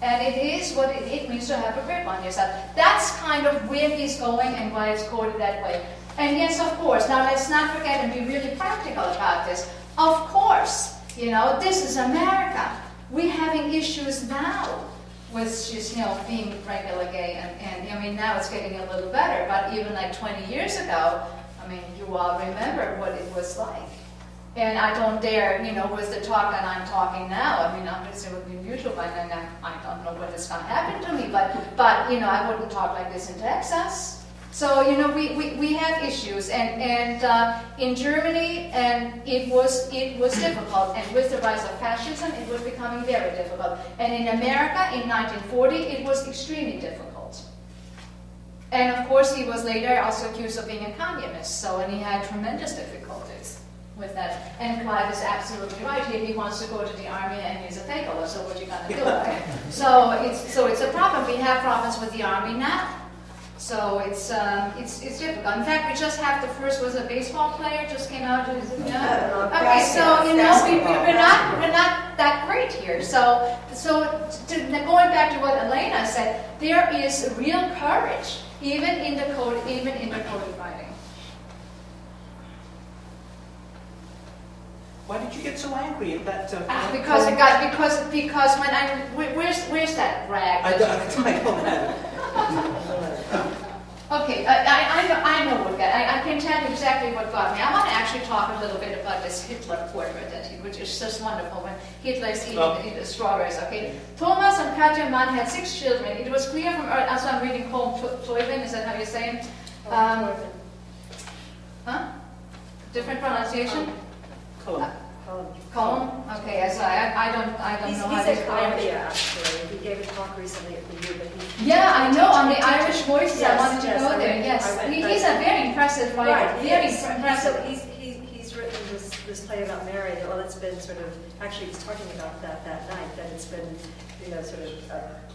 And it is what it means to have a grip on yourself. That's kind of where he's going and why it's coded that way. And yes, of course, now let's not forget and be really practical about this. Of course, you know, this is America. We're having issues now with just, you know, being regular gay, and I mean, now it's getting a little better, but even like 20 years ago, I mean, you all remember what it was like. And I don't dare, you know, with the talk that I'm talking now, I mean, I'm just, it would be mutual, and I don't know what this not happen to me, but you know, I wouldn't talk like this in Texas. So, you know, we have issues, and in Germany, and it was difficult, and with the rise of fascism, it was becoming very difficult. And in America, in 1940, it was extremely difficult. And of course, he was later also accused of being a communist, so, and he had tremendous difficulties with that. And Clive is absolutely right here. He wants to go to the army and he's a fakeola, so what are you gonna do, right? So it's a problem. We have problems with the army now. So it's difficult. In fact, we just have the first was a baseball player just came out. And, okay, so you know we're not that great here. So going back to what Elena said, there is real courage even in the coded writing. Why did you get so angry at that? Because when I where's that rag? I don't know. Okay, I know what got me. I can tell you exactly what got me. I want to actually talk a little bit about this Hitler portrait, which is just wonderful when Hitler is eating strawberries. Okay, Thomas and Katja Mann had 6 children. It was clear from early, also I'm reading Colm Tóibín, is that how you say it? Huh? Different pronunciation? Colm. Colm? Okay, so I don't know how to say it. Actually, he gave a talk recently at the U. Yeah, I know, on the Irish Voices, yes, I wanted to go there, yes. He's a very impressive writer, very impressive. He's written this play about Mary, well, it's been sort of, actually he was talking about that night, that it's been, you know, sort of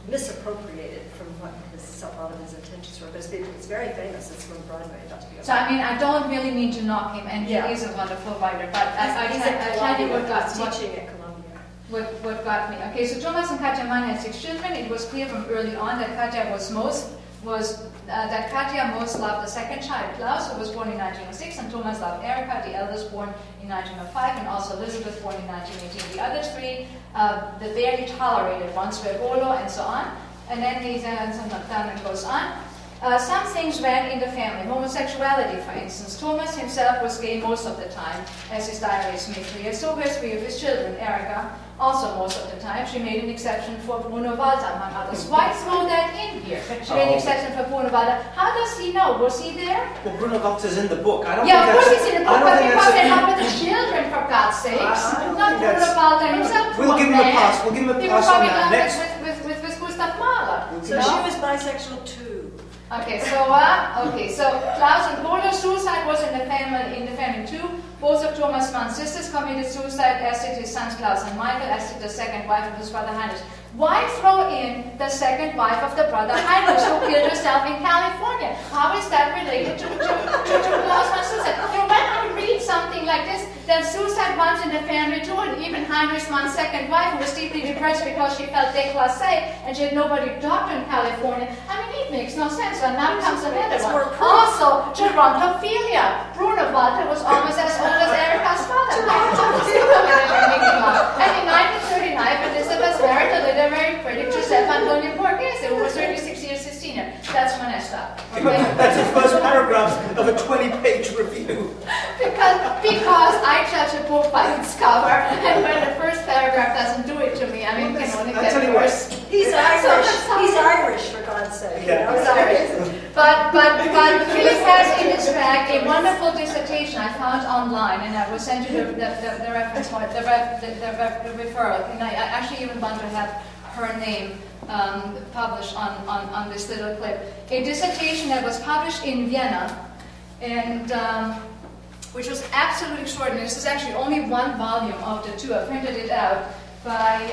misappropriated from what a lot of his intentions were, but it's very famous, it's from Broadway, not to be honest. So, I mean, I don't really mean to knock him, and he is a wonderful writer, but I tell you what got me. What got me? Okay, so Thomas and Katja Mann had 6 children. It was clear from early on that Katja most loved the second child, Klaus, who was born in 1906, and Thomas loved Erica, the eldest, born in 1905, and also Elizabeth, born in 1918. The other 3, the barely tolerated ones, were Golo and so on. And then he goes on. Some things ran in the family, homosexuality for instance. Thomas himself was gay most of the time, as his diaries make clear, so were 3 of his children, Erica, also most of the time. She made an exception for Bruno Walter, among others. Why throw that in here? She made an exception for Bruno Walter. How does he know? Was he there? Well, Bruno Walter's in the book. Of course he's in the book, but because they're not with the children, for God's sakes. Not Bruno Walter himself. We'll give him a pass. We'll give him a pass on that. Next. With Gustav Mahler. So she was bisexual too. Okay, so Klaus and Golo, suicide was in the family too. Both of Thomas Mann's sisters committed suicide, as did his sons Klaus and Michael, as did the second wife of his brother Heinrich. Why throw in the second wife of the brother Heinrich, who killed herself in California? How is that related to Klaus Mann's suicide? You might not read something like this, that suicide runs in the family too, and even Heinrich Mann's second wife, who was deeply depressed because she felt déclassée, and she had nobody doctor in California. I mean, it makes no sense, and now comes another one. Also, gerontophilia. Bruno Walter was almost as old as Erica's father. And in 1939, Elizabeth married the literary critic Giuseppe Antonio Borghese, who was 36 years his senior. That's when I stopped. Okay? That's the first paragraph of a 20-page review. Because I judge a book by its cover, and when the first paragraph doesn't do it to me, I mean, can only get worse. He's Irish. He's Irish, for God's sake. Yeah. He's Irish. But he has in his bag a wonderful dissertation I found online, and I will send you the reference point, the referral. And I actually even want to have her name published on this little clip. A dissertation that was published in Vienna, and which was absolutely extraordinary. This is actually only one volume of the 2. I printed it out by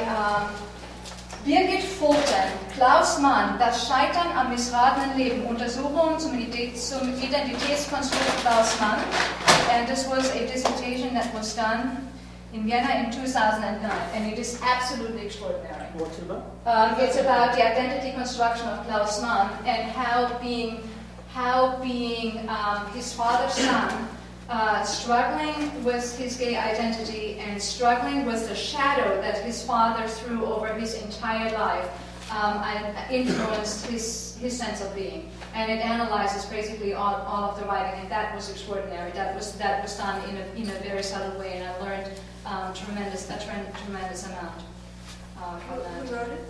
Birgit Fulten, Klaus Mann, das Scheitern am missratenen Leben, Untersuchungen zum Identitätskonstrukt Klaus Mann. And this was a dissertation that was done in Vienna in 2009, and it is absolutely extraordinary. What's it about? It's about the identity construction of Klaus Mann and how being his father's son, struggling with his gay identity and struggling with the shadow that his father threw over his entire life and influenced his sense of being. And it analyzes basically all of the writing, and that was extraordinary. That was done in a very subtle way, and I learned a tremendous amount from that. Who wrote it?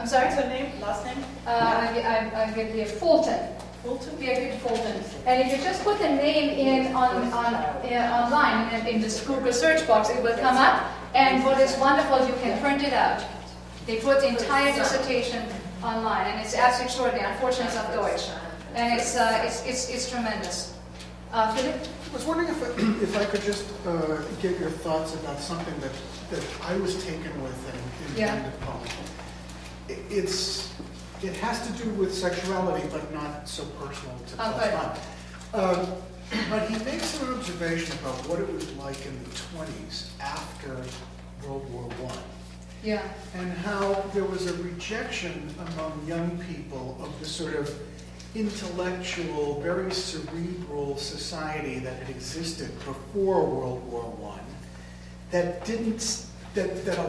I'm sorry? What's her name, last name? I get the Fulten. Fulten? Birgit Fulten. And if you just put the name in online, in this Google search box, it will come up. And what is wonderful, you can print it out. They put the entire dissertation online, and it's absolutely extraordinary. Unfortunately, it's not Deutsch. And it's tremendous. Philip? I was wondering if I could just get your thoughts about something that I was taken with in the poem. It has to do with sexuality, but not so personal to Klaus Mann. But he makes an observation about what it was like in the 20s after World War I. Yeah. And how there was a rejection among young people of the sort of intellectual, very cerebral society that had existed before World War I, that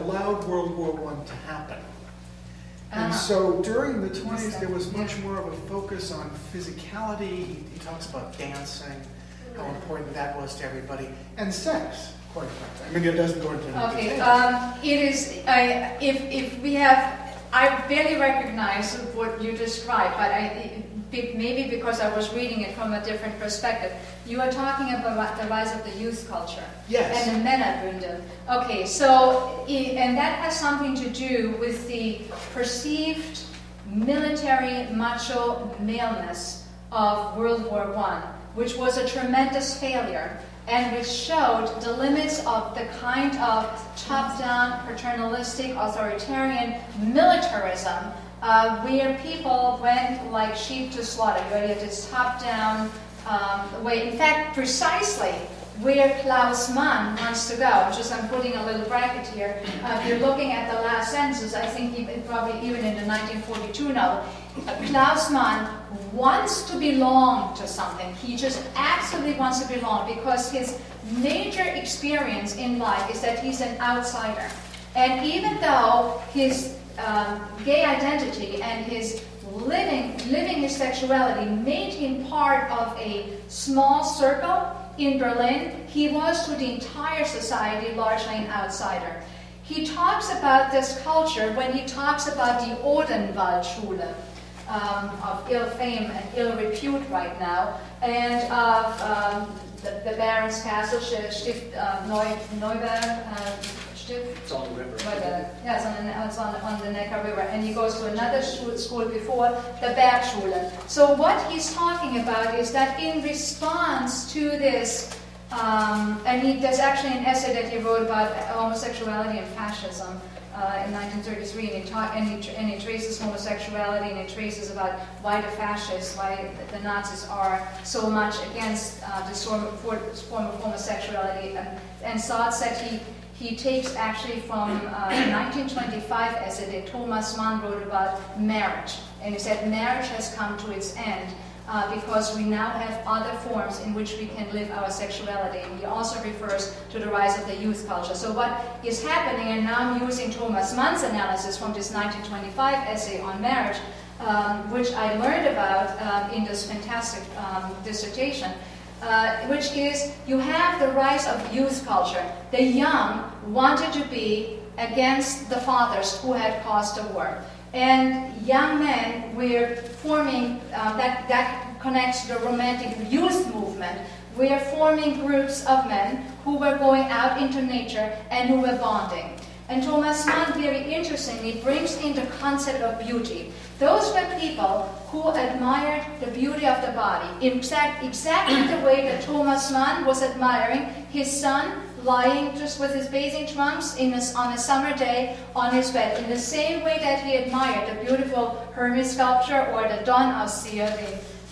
allowed World War I to happen. And so during the 20s, there was much more of a focus on physicality. He talks about dancing, how important that was to everybody, and sex. Quite frankly, I mean, it doesn't go into details. Okay, I barely recognize what you described, but maybe because I was reading it from a different perspective. You are talking about the rise of the youth culture. Yes. And the Männerbünde. Okay, so, and that has something to do with the perceived military macho maleness of World War I, which was a tremendous failure, and which showed the limits of the kind of top-down, paternalistic, authoritarian militarism where people went like sheep to slaughter. You had this top-down way. In fact, precisely where Klaus Mann wants to go, I'm putting a little bracket here. If you're looking at the last sentences, I think even in the 1942 novel, Klaus Mann wants to belong to something. He just absolutely wants to belong, because his major experience in life is that he's an outsider. And even though his gay identity and his living his sexuality made him part of a small circle in Berlin, he was to the entire society largely an outsider. He talks about this culture when he talks about the Odenwaldschule, of ill fame and ill repute right now, and of the Baron's Castle, Stift Neuberg, Stift? It's on the river. Yes, on the Neckar River. And he goes to another school before, the Bergmannschule. So what he's talking about is that in response to this, there's actually an essay that he wrote about homosexuality and fascism. In 1933, and it traces homosexuality, and it traces about why the fascists, why the Nazis are so much against this form of homosexuality, and thoughts that he takes actually from a 1925 essay that Thomas Mann wrote about marriage. And he said marriage has come to its end because we now have other forms in which we can live our sexuality. And he also refers to the rise of the youth culture. So what is happening, and now I'm using Thomas Mann's analysis from this 1925 essay on marriage, which I learned about in this fantastic dissertation, which is you have the rise of youth culture. The young wanted to be against the fathers who had caused the war. And young men were forming, that connects to the romantic youth movement, were forming groups of men who were going out into nature and who were bonding. And Thomas Mann, very interestingly, brings in the concept of beauty. Those were people who admired the beauty of the body, exactly the way that Thomas Mann was admiring his son, lying just with his bathing trunks on a summer day on his bed, in the same way that he admired the beautiful Hermes sculpture or the Don Ossia,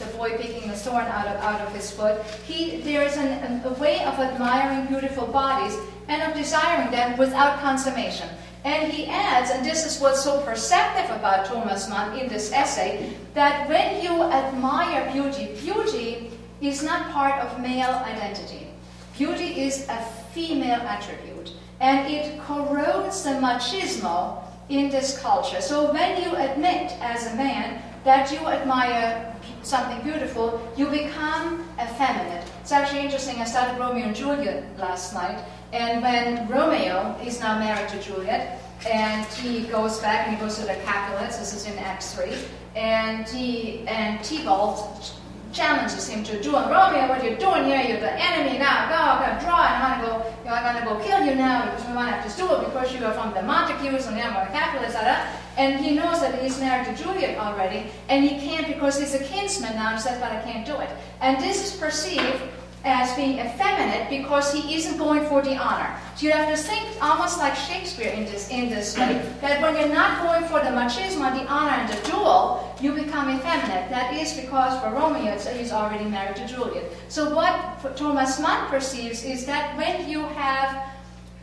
the boy picking the thorn out of his foot. There is a way of admiring beautiful bodies and of desiring them without consummation. And he adds, and this is what's so perceptive about Thomas Mann in this essay, that when you admire beauty, beauty is not part of male identity. Beauty is a female attribute, and it corrodes the machismo in this culture. So when you admit as a man that you admire something beautiful, you become effeminate. It's actually interesting, I started Romeo and Juliet last night, and when Romeo is now married to Juliet, and he goes back and he goes to the Capulets. This is in Act 3, and Tybalt challenges him to do on Romeo, what you're doing here, you're the enemy now, go, I'm gonna draw, I'm gonna go kill you now, because we want to have to do it, because you are from the Montagues and I'm the Capulets, and he knows that he's married to Juliet already, and he can't because he's a kinsman now, and says, but I can't do it. And this is perceived as being effeminate because he isn't going for the honor. So you have to think almost like Shakespeare in this way, that when you're not going for the machismo, the honor, and the duel, you become effeminate. That is because for Romeo, he's already married to Juliet. So what Thomas Mann perceives is that when you have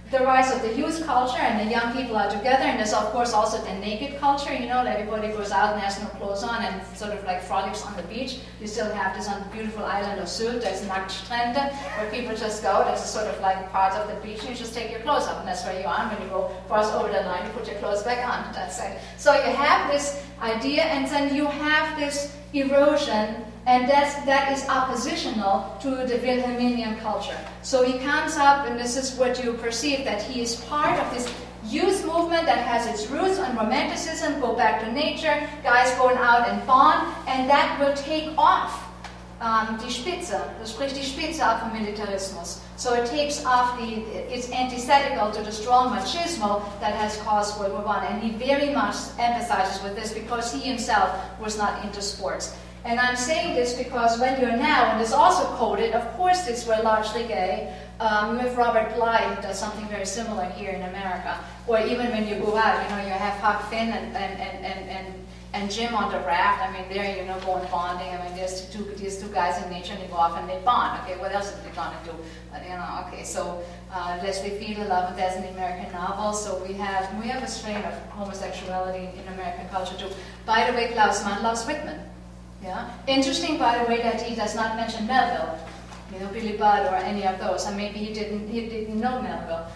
the rise of the youth culture and the young people are together, and there's of course also the naked culture, you know, everybody goes out and has no clothes on and sort of like frolics on the beach. You still have this on the beautiful island of Sylt, there's Nacktstrände, where people just go, there's a sort of like part of the beach, and you just take your clothes off, and that's where you are. When you go cross over the line, you put your clothes back on, that's it. So you have this idea, and then you have this erosion, and that is oppositional to the Wilhelminian culture. So he comes up, and this is what you perceive, that he is part of this youth movement that has its roots on romanticism, go back to nature, guys going out and bond, and that will take off die Spitze, das spricht die Spitze ab vom Militarismus. So it takes off it's antithetical to the strong machismo that has caused World War I, and he very much emphasizes with this because he himself was not into sports. And I'm saying this because when you're now, and it's also coded, of course these were largely gay, with Robert Bly, who does something very similar here in America, or even when you go out, you know, you have Huck Finn and Jim on the raft. I mean, there, you know, going bonding. I mean, there's these two guys in nature, and they go off and they bond. Okay, what else are they gonna do? But, you know, okay. So Leslie Field, Love and Death in the American Novel. So we have a strain of homosexuality in American culture too. By the way, Klaus Mann loves Whitman. Yeah. Interesting, by the way, that he does not mention Melville, you know, Billy Budd or any of those. And maybe he didn't know Melville.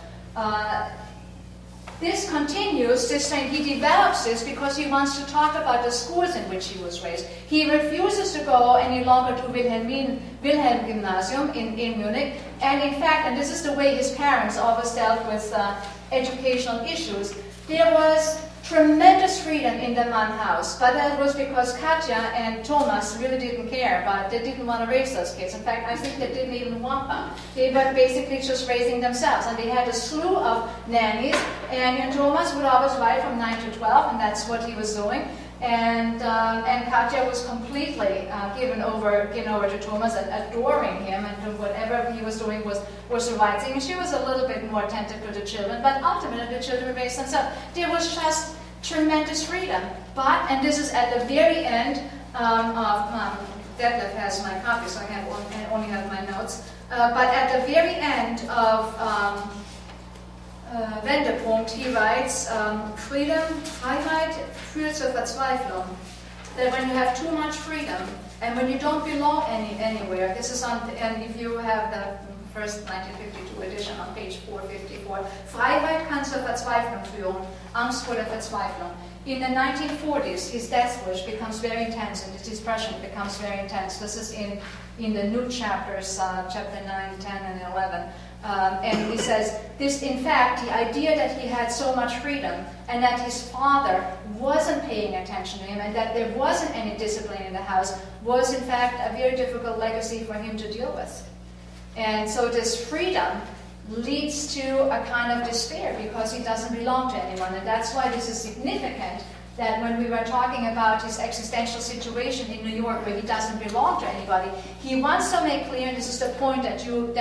This continues, this thing, he develops this because he wants to talk about the schools in which he was raised. He refuses to go any longer to Wilhelm Gymnasium in Munich. And in fact, and this is the way his parents always dealt with educational issues, there was tremendous freedom in the Mann house, but that was because Katja and Thomas really didn't care, but they didn't want to raise those kids. In fact, I think they didn't even want them. They were basically just raising themselves, and they had a slew of nannies, and Thomas would always ride from 9 to 12, and that's what he was doing. And Katja was completely given over to Thomas and adoring him, and whatever he was doing was the right thing. And she was a little bit more attentive to the children, but ultimately the children raised themselves. There was just tremendous freedom. But, and this is at the very end of Detlef has my copy, so I only have my notes. But at the very end of Wendepunkt, he writes, Freiheit führt zur Verzweiflung. That when you have too much freedom and when you don't belong anywhere, this is on, and if you have the first 1952 edition on page 454, Freiheit kann zur Verzweiflung führen, Angst vor der Verzweiflung. In the 1940s, his death wish becomes very intense, and his depression becomes very intense. This is in the new chapters, chapter 9, 10, and 11. And he says, this, in fact, the idea that he had so much freedom and that his father wasn't paying attention to him and that there wasn't any discipline in the house was, in fact, a very difficult legacy for him to deal with. And so this freedom leads to a kind of despair because he doesn't belong to anyone. And that's why this is significant, that when we were talking about his existential situation in New York where he doesn't belong to anybody, he wants to make clear, and this is the point that you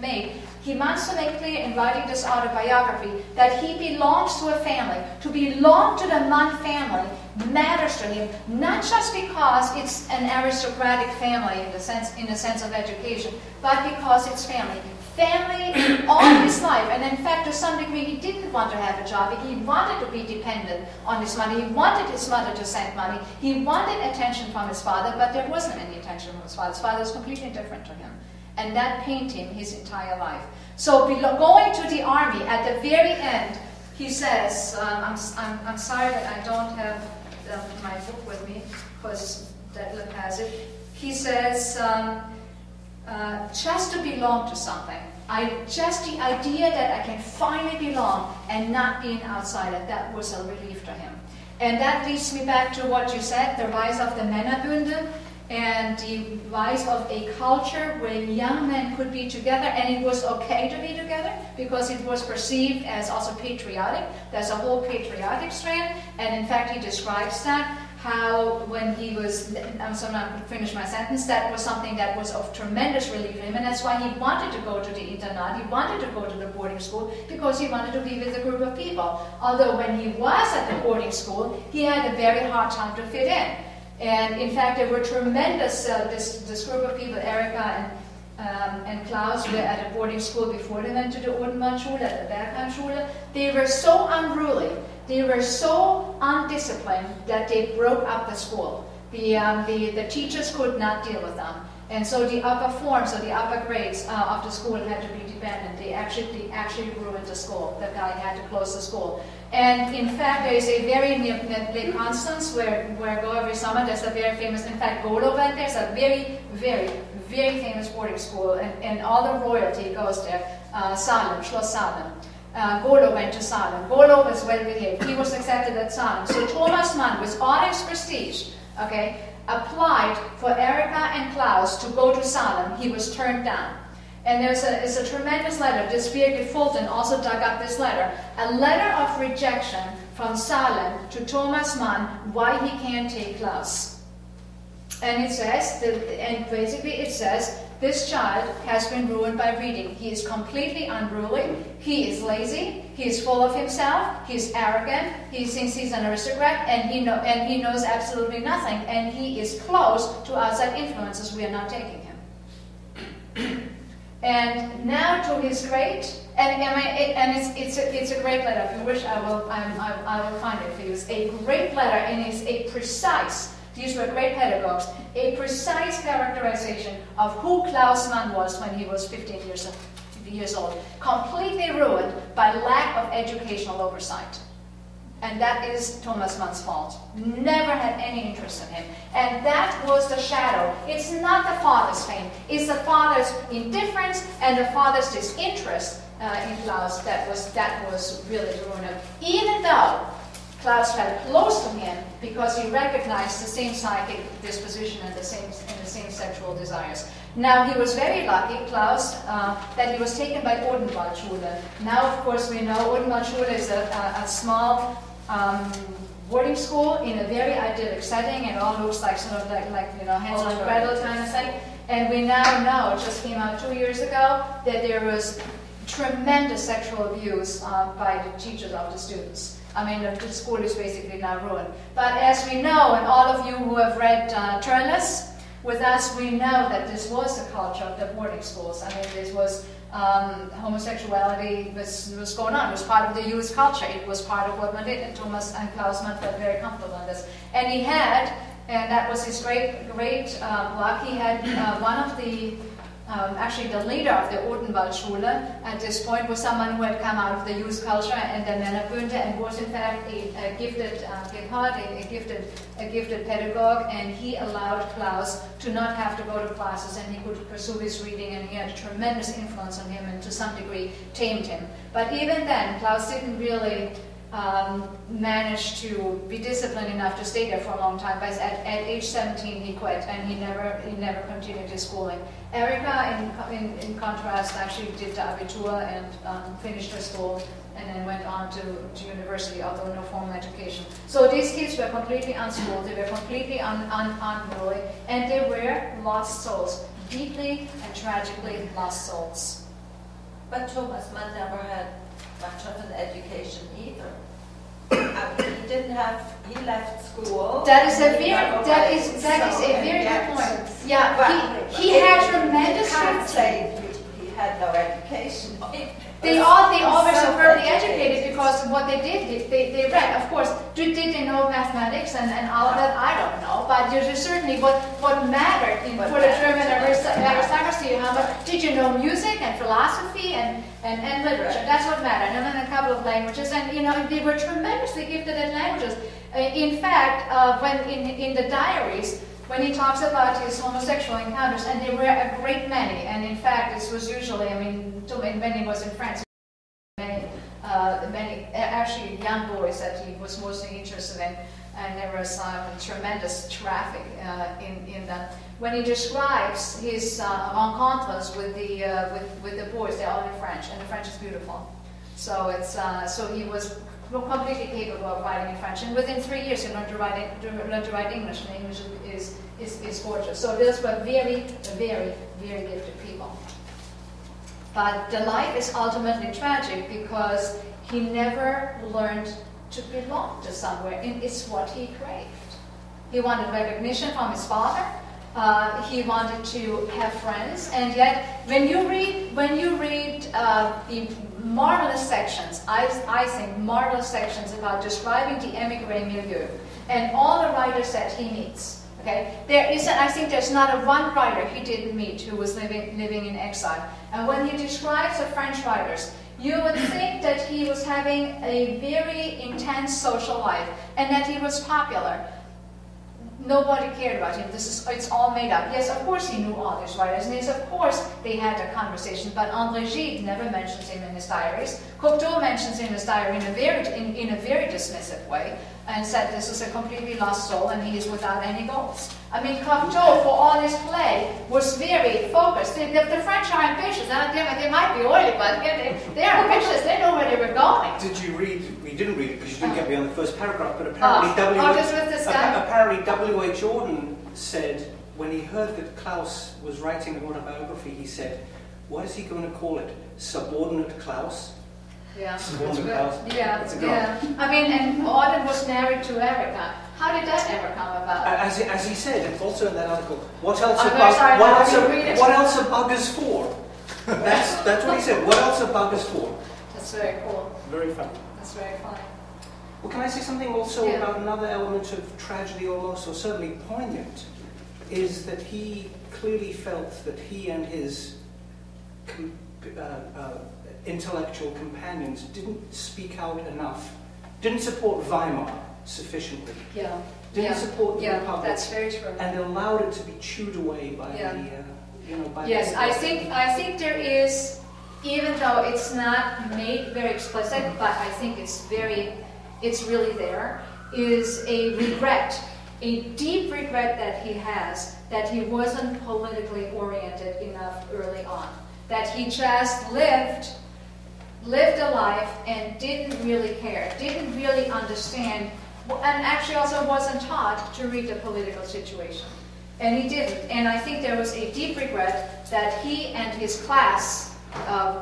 make, he wants to make clear in writing this autobiography that he belongs to a family. To belong to the Mann family matters to him, not just because it's an aristocratic family in the sense of education, but because it's family. Family all his life, and in fact, to some degree, he didn't want to have a job. He wanted to be dependent on his money. He wanted his mother to send money. He wanted attention from his father, but there wasn't any attention from his father. His father was completely different to him, and that pained him his entire life. So going to the army, at the very end, he says, I'm sorry that I don't have my book with me, because Detlef has it. He says, just to belong to something, Just the idea that I can finally belong and not be an outsider, that was a relief to him. And that leads me back to what you said, the rise of the Männerbünde and the rise of a culture where young men could be together, and it was okay to be together because it was perceived as also patriotic. There's a whole patriotic strand, and in fact he describes that, how when he was, I'm sorry, I'm going to finish my sentence, that was something that was of tremendous relief to him, and that's why he wanted to go to the internat, he wanted to go to the boarding school, because he wanted to be with a group of people. Although when he was at the boarding school, he had a very hard time to fit in. And in fact, there were tremendous, this group of people, Erica and Klaus, were at a boarding school before they went to the Odenwaldschule, at the Bergmannschule. They were so unruly. They were so undisciplined that they broke up the school. The teachers could not deal with them. And so the upper forms or the upper grades of the school had to be dependent. They actually ruined the school. The guy had to close the school. And in fact, there is a very near Lake Constance where I go every summer. There's a very famous, in fact, Golo Mann, there's a very, very, very famous boarding school. And all the royalty goes there, Salem, Schloss Salem. Golo went to Salem. Golo was well behaved. He was accepted at Salem. So Thomas Mann, with all his prestige, okay, applied for Erica and Klaus to go to Salem. He was turned down. And it's a tremendous letter. This Birgit Fulten also dug up this letter. A letter of rejection from Salem to Thomas Mann, why he can't take Klaus. And it says, this child has been ruined by reading. He is completely unruly, he is lazy, he is full of himself, he is arrogant, he thinks he's an aristocrat, and he knows absolutely nothing, and he is closed to outside influences. We are not taking him. And now to his great, it's a great letter. If you wish, I will find it for you. It's a great letter, and it's a precise, these were great pedagogues, a precise characterization of who Klaus Mann was when he was 15 years old, completely ruined by lack of educational oversight. And that is Thomas Mann's fault. Never had any interest in him. And that was the shadow. It's not the father's fame, it's the father's indifference and the father's disinterest in Klaus that was really ruined. Even though Klaus felt close to him because he recognized the same psychic disposition and the same sexual desires. Now, he was very lucky, Klaus, that he was taken by Odenwaldschule. Now, of course, we know Odenwaldschule is a small boarding school in a very idyllic setting. It all looks like sort of like you know, Hansel and Gretel kind of thing. And we now know, it just came out 2 years ago, that there was tremendous sexual abuse by the teachers of the students. I mean, the school is basically now ruined. But as we know, and all of you who have read Turles with us, we know that this was the culture of the boarding schools. I mean, this was homosexuality was going on. It was part of the youth culture. It was part of what Mann did, and Thomas and Klaus Mann felt very comfortable on this. And he had, and that was his great luck, he had one of the, actually the leader of the Odenwaldschule at this point was someone who had come out of the youth culture and the Männerbünde and was in fact a gifted pedagogue, and he allowed Klaus to not have to go to classes, and he could pursue his reading, and he had a tremendous influence on him and to some degree tamed him. But even then, Klaus didn't really managed to be disciplined enough to stay there for a long time. But at age 17, he quit, and he never continued his schooling. Erica, in contrast, actually did the Abitur and finished her school, and then went on to university, although no formal education. So these kids were completely unschooled, they were completely unruly, and they were lost souls, deeply and tragically lost souls. But Thomas Mann never had much of an education either. He didn't have. He left school. That is a very good point. Yeah, but he had tremendous. He had no education. They all were superbly educated because what they did, they read. Of course, did they know mathematics and all of that? I don't know. But certainly what mattered for the German aristocracy, did you know music and philosophy and literature? Right. That's what mattered. And then a couple of languages. And you know, they were tremendously gifted in languages. In fact, when in the diaries, when he talks about his homosexual encounters, and there were a great many, and in fact, this was usually, I mean, too many was in France, many actually young boys that he was mostly interested in, and there was tremendous traffic in them. When he describes his rencontres with the boys, they're all in French, and the French is beautiful. So it's so he was completely capable of writing in French, and within 3 years he learned to write English, and English is gorgeous. So those were very, very, very gifted people. But the life is ultimately tragic because he never learned to belong to somewhere, and it's what he craved. He wanted recognition from his father. He wanted to have friends, and yet when you read the marvelous sections, I think marvelous sections about describing the emigre milieu and all the writers that he meets. Okay, there isn't. I think there's not a one writer he didn't meet who was living in exile. And when he describes the French writers, you would think that he was having a very intense social life and that he was popular. Nobody cared about him. It's all made up. Yes, of course he knew all these writers, and yes, of course they had their conversation, but André Gide never mentions him in his diaries. Cocteau mentions him in his diary in a very dismissive way, and said this is a completely lost soul and he is without any goals. I mean, Cocteau, for all his play, was very focused. The French are ambitious. Now, they might be oily, but they're ambitious. They know where they were going. Did you read? You didn't read it because you didn't get beyond the first paragraph. But apparently, W.H. Auden said when he heard that Klaus was writing an autobiography, he said, "What is he going to call it? Subordinate Klaus." Yeah, yeah. I mean, and Auden was married to Erica. How did that ever come about? As he said, also in that article, what else are buggers for? That's what he said. What else are buggers for? That's very cool. Very funny. That's very funny. Well, can I say something also about another element of tragedy or loss, or certainly poignant, is that he clearly felt that he and his intellectual companions didn't speak out enough, didn't support Weimar sufficiently, didn't support the Republic, that's very true, and allowed it to be chewed away by the, you know, by the Republic. I think there is, even though it's not made very explicit, but I think it's really there, is a regret, a deep regret that he has that he wasn't politically oriented enough early on, that he just lived a life and didn't really care, didn't really understand, and actually also wasn't taught to read the political situation. And he didn't. And I think there was a deep regret that he and his class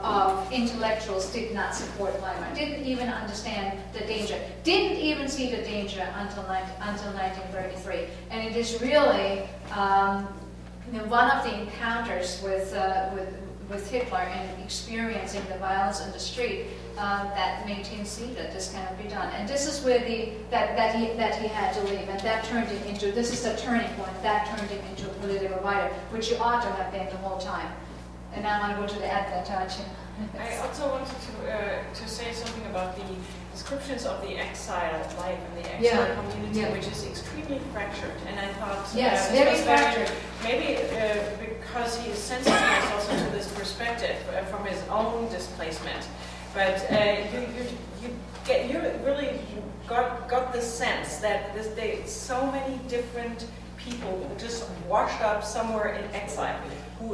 of intellectuals did not support Weimar, didn't even understand the danger, didn't even see the danger until 1933. And it is really one of the encounters with Hitler and experiencing the violence in the street that made him see that this cannot be done, and this is where that he had to leave, and that turned him into, this is the turning point that turned him into a political writer, which he ought to have been the whole time. And now I want to go to the adaptation. I also wanted to say something about the descriptions of the exile life and the exile community, which is extremely fractured. And I thought, very fractured. Maybe because he is sensitized also to this perspective from his own displacement. But you really got the sense that there's so many different people who just washed up somewhere in exile, who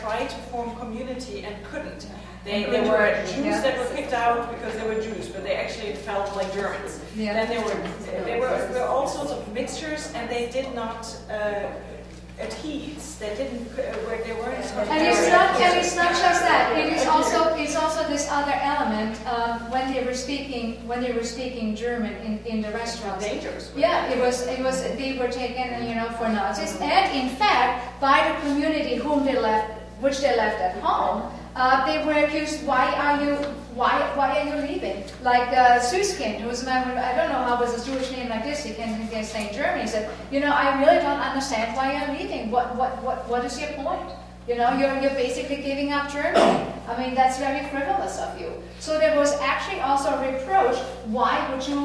tried to form community and couldn't. They were Jews that were kicked out because they were Jews, but they actually felt like Germans. Yeah. Then there were all sorts of mixtures, and they did not adhere. They didn't. They weren't. And it's not just that. It's also this other element of when they were speaking German in the restaurants. Dangerous. Yeah, it was. They were taken, for Nazis, and in fact, by the community whom they left, which they left at home. They were accused. Why are you leaving? Like Süskind, who was a member, I don't know how was his Jewish name like this. He came against in Germany. He said, I really don't understand why you're leaving. What is your point? You're basically giving up Germany. I mean, that's very frivolous of you. So there was actually also a reproach. Why would you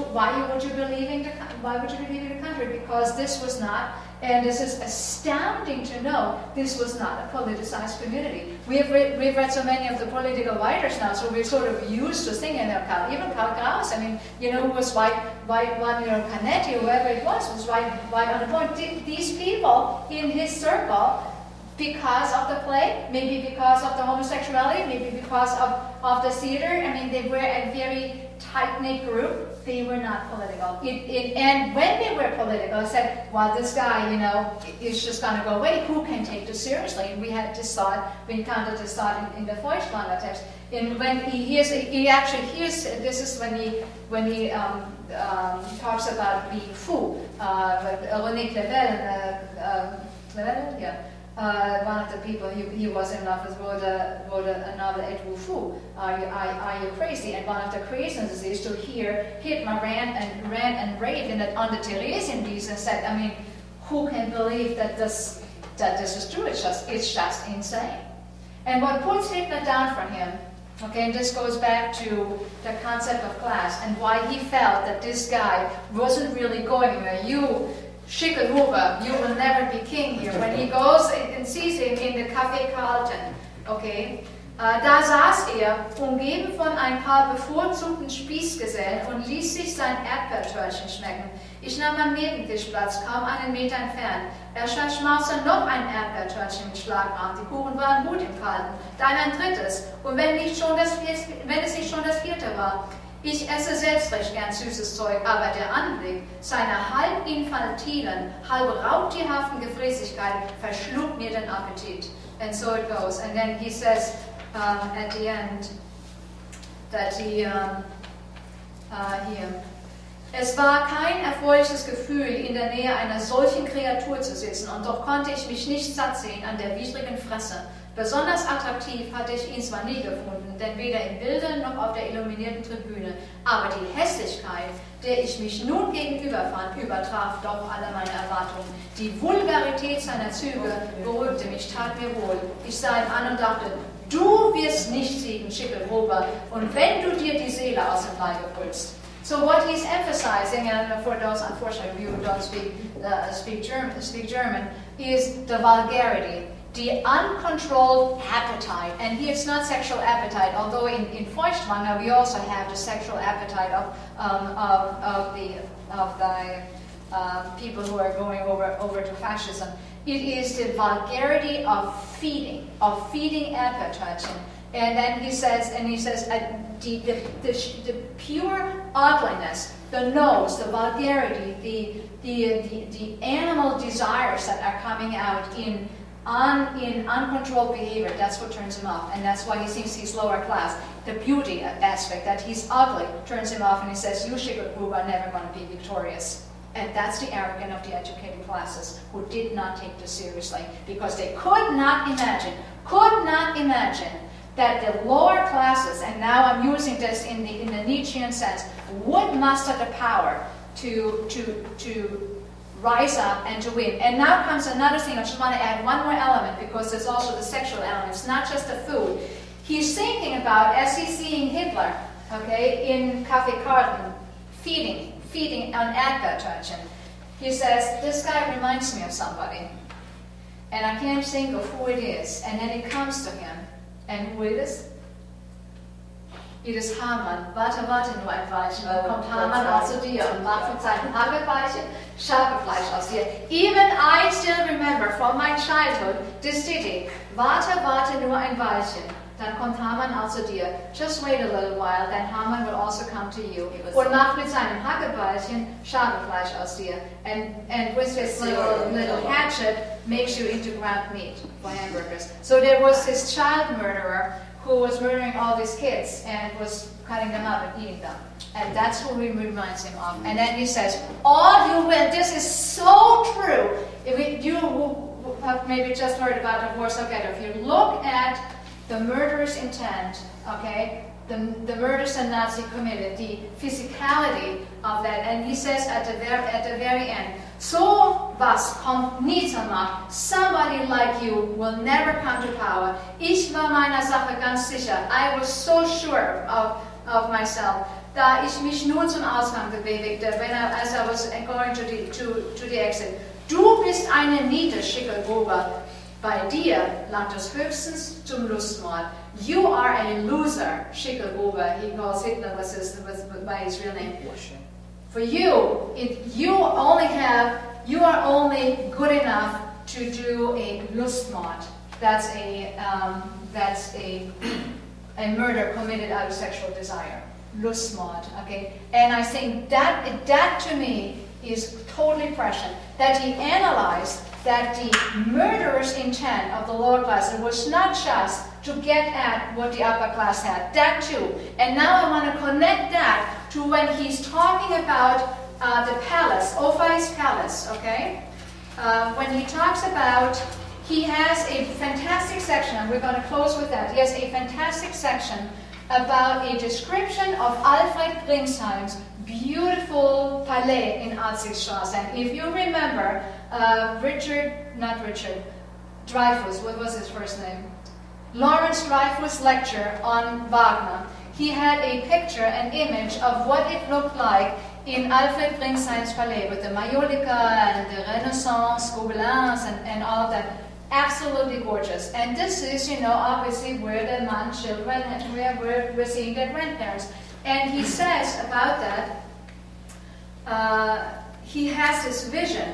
be leaving the country? Because this was not And this is astounding to know this was not a politicized community. We've read so many of the political writers now, so we're sort of used to thinking of Karl, even Karl Kraus, I mean, you know, who was white Canetti, whoever it was white on the point. These people in his circle, because of the play, maybe because of the homosexuality, maybe because of the theater, I mean, they were a very tight-knit group. They were not political. And when they were political, I said, well, this guy, you know, is just going to go away. Who can take this seriously? And we had this thought, we encountered this thought in the Feuchtwanger text. And when he hears, he actually hears, this is when he talks about being fool. René Clevel, yeah. One of the people he was in love with wrote a novel, Et Wu-Fu, Are You Crazy? And one of the creations is to hear Hitler ran and raved in that on the Theresian piece and said, I mean, who can believe that this is true? It's just insane. And what puts Hitler down from him, okay, and this goes back to the concept of class and why he felt that this guy wasn't really going anywhere. Schicklhuber, you will never be king here. When he goes and sees him in the Café Carlton, okay, da saß umgeben von ein paar bevorzugten Spießgesellen und ließ sich sein Erdbeertörtchen schmecken. Ich nahm am Nebentisch Platz, kaum einen Meter entfernt. Schmauzte noch ein Erdbeertörtchen mit Schlagrahm. Die Kuchen waren gut im Kalten, dann ein drittes. Und wenn es nicht schon das vierte war. Ich esse selbst recht gern süßes Zeug, aber der Anblick seiner halb infantilen, halb raubtierhaften Gefräßigkeit verschlug mir den Appetit. And so it goes. And then he says at the end that he here. Es war kein erfreuliches Gefühl, in der Nähe einer solchen Kreatur zu sitzen, und doch konnte ich mich nicht satt sehen an der widrigen Fresse. Besonders attraktiv hatte ich ihn zwar nie gefunden, denn weder in Bildern noch auf der illuminierten Tribüne, aber die Hässlichkeit, der ich mich nun gegenüberfand, übertraf doch alle meine Erwartungen. Die Vulgarität seiner Züge berührte mich, tat mir wohl. Ich sah ihn an und dachte, du wirst nicht siegen, Schicklhuber, und wenn du dir die Seele aus dem Leibe pulst. So what he's emphasizing, and for those unfortunately who don't speak German, is the vulgarity. The uncontrolled appetite, and here it's not sexual appetite, although in Feuchtwanger we also have the sexual appetite of the people who are going over to fascism. It is the vulgarity of feeding appetite, and then he says the pure ugliness, the nose, the vulgarity, the animal desires that are coming out in uncontrolled behavior, that's what turns him off, and that's why he thinks he's lower class. The beauty aspect, that he's ugly, turns him off, and he says, you Schicklhuber are never going to be victorious. And that's the arrogance of the educated classes, who did not take this seriously, because they could not imagine that the lower classes, and now I'm using this in the Nietzschean sense, would muster the power to rise up and to win. And now comes another thing, I just want to add one more element, because there's also the sexual element, it's not just the food. He's thinking about, as he's seeing Hitler, okay, in Café Carlton, feeding on Erdbeertörtchen. He says, this guy reminds me of somebody, and I can't think of who it is. And then it comes to him, and who it is? It is Hermann. Warte nur ein Weilchen, weil kommt Hermann auch zu dir und macht von seinem Hackebeinchen Schafefleisch aus dir. Even I still remember from my childhood this ditty. Warte nur ein Weilchen, dann kommt Hermann auch zu dir. Just wait a little while, then Hermann will also come to you. Und macht mit seinem Hackebeinchen Schafefleisch aus dir. And with his little hatchet makes you into ground meat for hamburgers. So there was this child murderer who was murdering all these kids and was cutting them up and eating them. And that's who he reminds him of. And then he says, all you will, this is so true. If you who have maybe just heard about the Warsaw Ghetto, if you look at the murderous intent, okay, the murders the Nazi committed, the physicality of that, and he says at the very end, so was kommt nie zum Macht. Somebody like you will never come to power. Ich war meiner Sache ganz sicher. I was so sure of myself. Da ich mich nun zum Ausgang bewegte, when I was going to the exit. Du bist eine Niederschickelgrube. Bei dir langt es höchstens zum Lustmord. You are a loser, Schickelgrube. He calls Hitler by his real name. For you, you are only good enough to do a lustmord. That's a murder committed out of sexual desire. Lustmord, okay? And I think that to me is total oppression. That he analyzed that the murderous intent of the lower class was not just to get at what the upper class had, that too. And now I want to connect that to when he's talking about the palace, Ophai's palace, okay? When he talks about, he has a fantastic section, and we're going to close with that. He has a fantastic section about a description of Alfred Pringsheim's beautiful palais in Alzigstrasse. And if you remember, Dreyfus, what was his first name? Lawrence Dreyfus' lecture on Wagner. He had a picture, an image of what it looked like in Alfred Pringsheim's palais with the Majolica and the Renaissance, Gobelins, and all of that. Absolutely gorgeous. And this is, you know, obviously where the Mann children and where we're seeing their grandparents. And he says about that, he has this vision,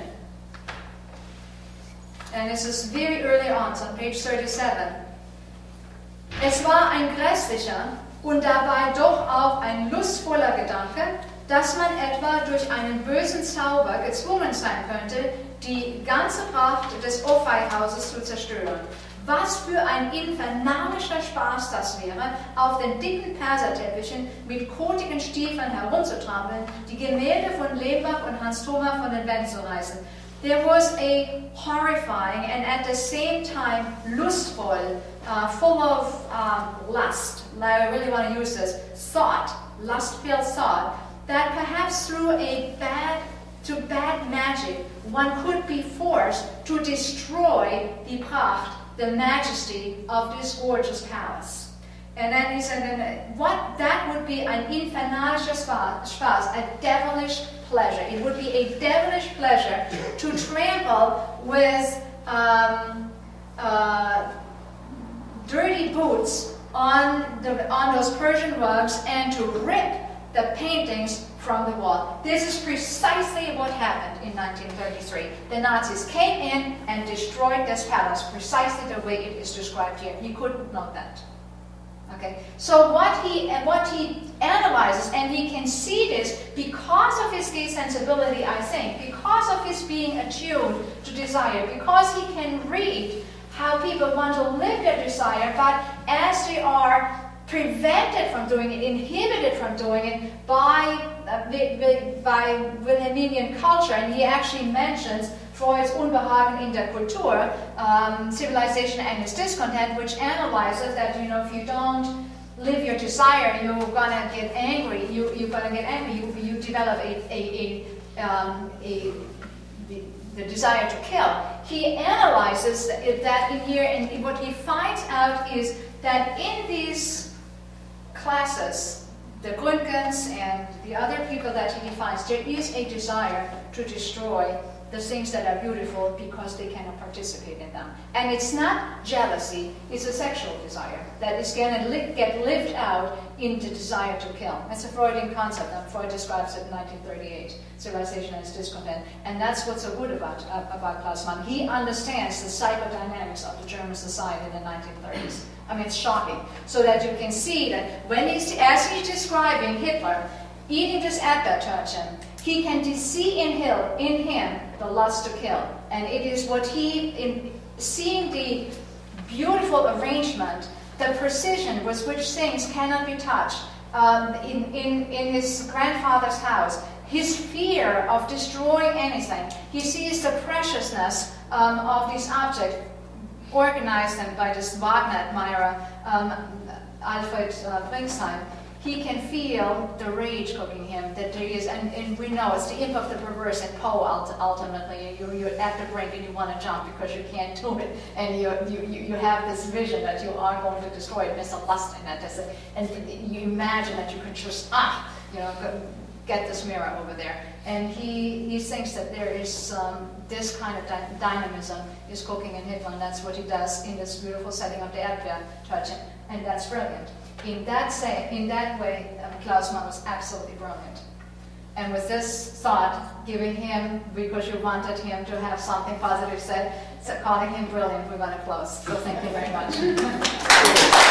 and this is very early on, so on page 37. Es war ein grässlicher und dabei doch auch ein lustvoller Gedanke, dass man etwa durch einen bösen Zauber gezwungen sein könnte, die ganze Pracht des Ophai-Hauses zu zerstören. Was für ein infernalischer Spaß das wäre, auf den dicken Perserteppichen mit kotigen Stiefeln herumzutrampeln, die Gemälde von Lebach und Hans Thoma von den Wänden zu reißen. There was a horrifying and at the same time lustful, full of lust, I really want to use this, thought, lust-filled thought, that perhaps through a bad magic, one could be forced to destroy the Pracht, the majesty of this gorgeous palace. And then he said, what that would be an infernalischer Spaß, a devilish pleasure. It would be a devilish pleasure to trample with dirty boots on those Persian rugs and to rip the paintings from the wall. This is precisely what happened in 1933. The Nazis came in and destroyed this palace, precisely the way it is described here. You couldn't know that. Okay. So what he analyzes, and he can see this because of his gay sensibility, I think, because of his being attuned to desire, because he can read how people want to live their desire, but as they are prevented from doing it, inhibited from doing it by Wilhelminian culture, and he actually mentions Freud's Unbehagen in der Kultur, Civilization and Its Discontent, which analyzes that, you know, if you don't live your desire, you're gonna get angry. You're gonna get angry. You develop the desire to kill. He analyzes that in here, and what he finds out is that in these classes, the Gründgens and the other people that he defines, there is a desire to destroy the things that are beautiful because they cannot participate in them. And it's not jealousy, it's a sexual desire that is going to get lived out in the desire to kill. That's a Freudian concept, and Freud describes it in 1938, Civilization and Its Discontent. And that's what's so good about Klaus Mann. He understands the psychodynamics of the German society in the 1930s. I mean, it's shocking. So that you can see that when as he's describing Hitler eating this Erdbeertörtchen, he can see in him the lust to kill. And it is what he, in seeing the beautiful arrangement, the precision with which things cannot be touched, in his grandfather's house, his fear of destroying anything, he sees the preciousness of these objects, organized them by this Wagner admirer, Alfred Pringsheim. He can feel the rage cooking him, that there is, and we know it's the imp of the perverse and Poe ultimately. You're at the brink and you want to jump because you can't do it, and you have this vision that you are going to destroy it. There's a lust in that, and you imagine that you could just, you know, get this mirror over there. And he thinks that there is this kind of dynamism is cooking in Hitler, and that's what he does in this beautiful setting of the Erdbeertorte, and that's brilliant. In that way, Klaus Mann was absolutely brilliant. And with this thought, giving him, because you wanted him to have something positive said, so calling him brilliant, we're going to close. So thank you very much.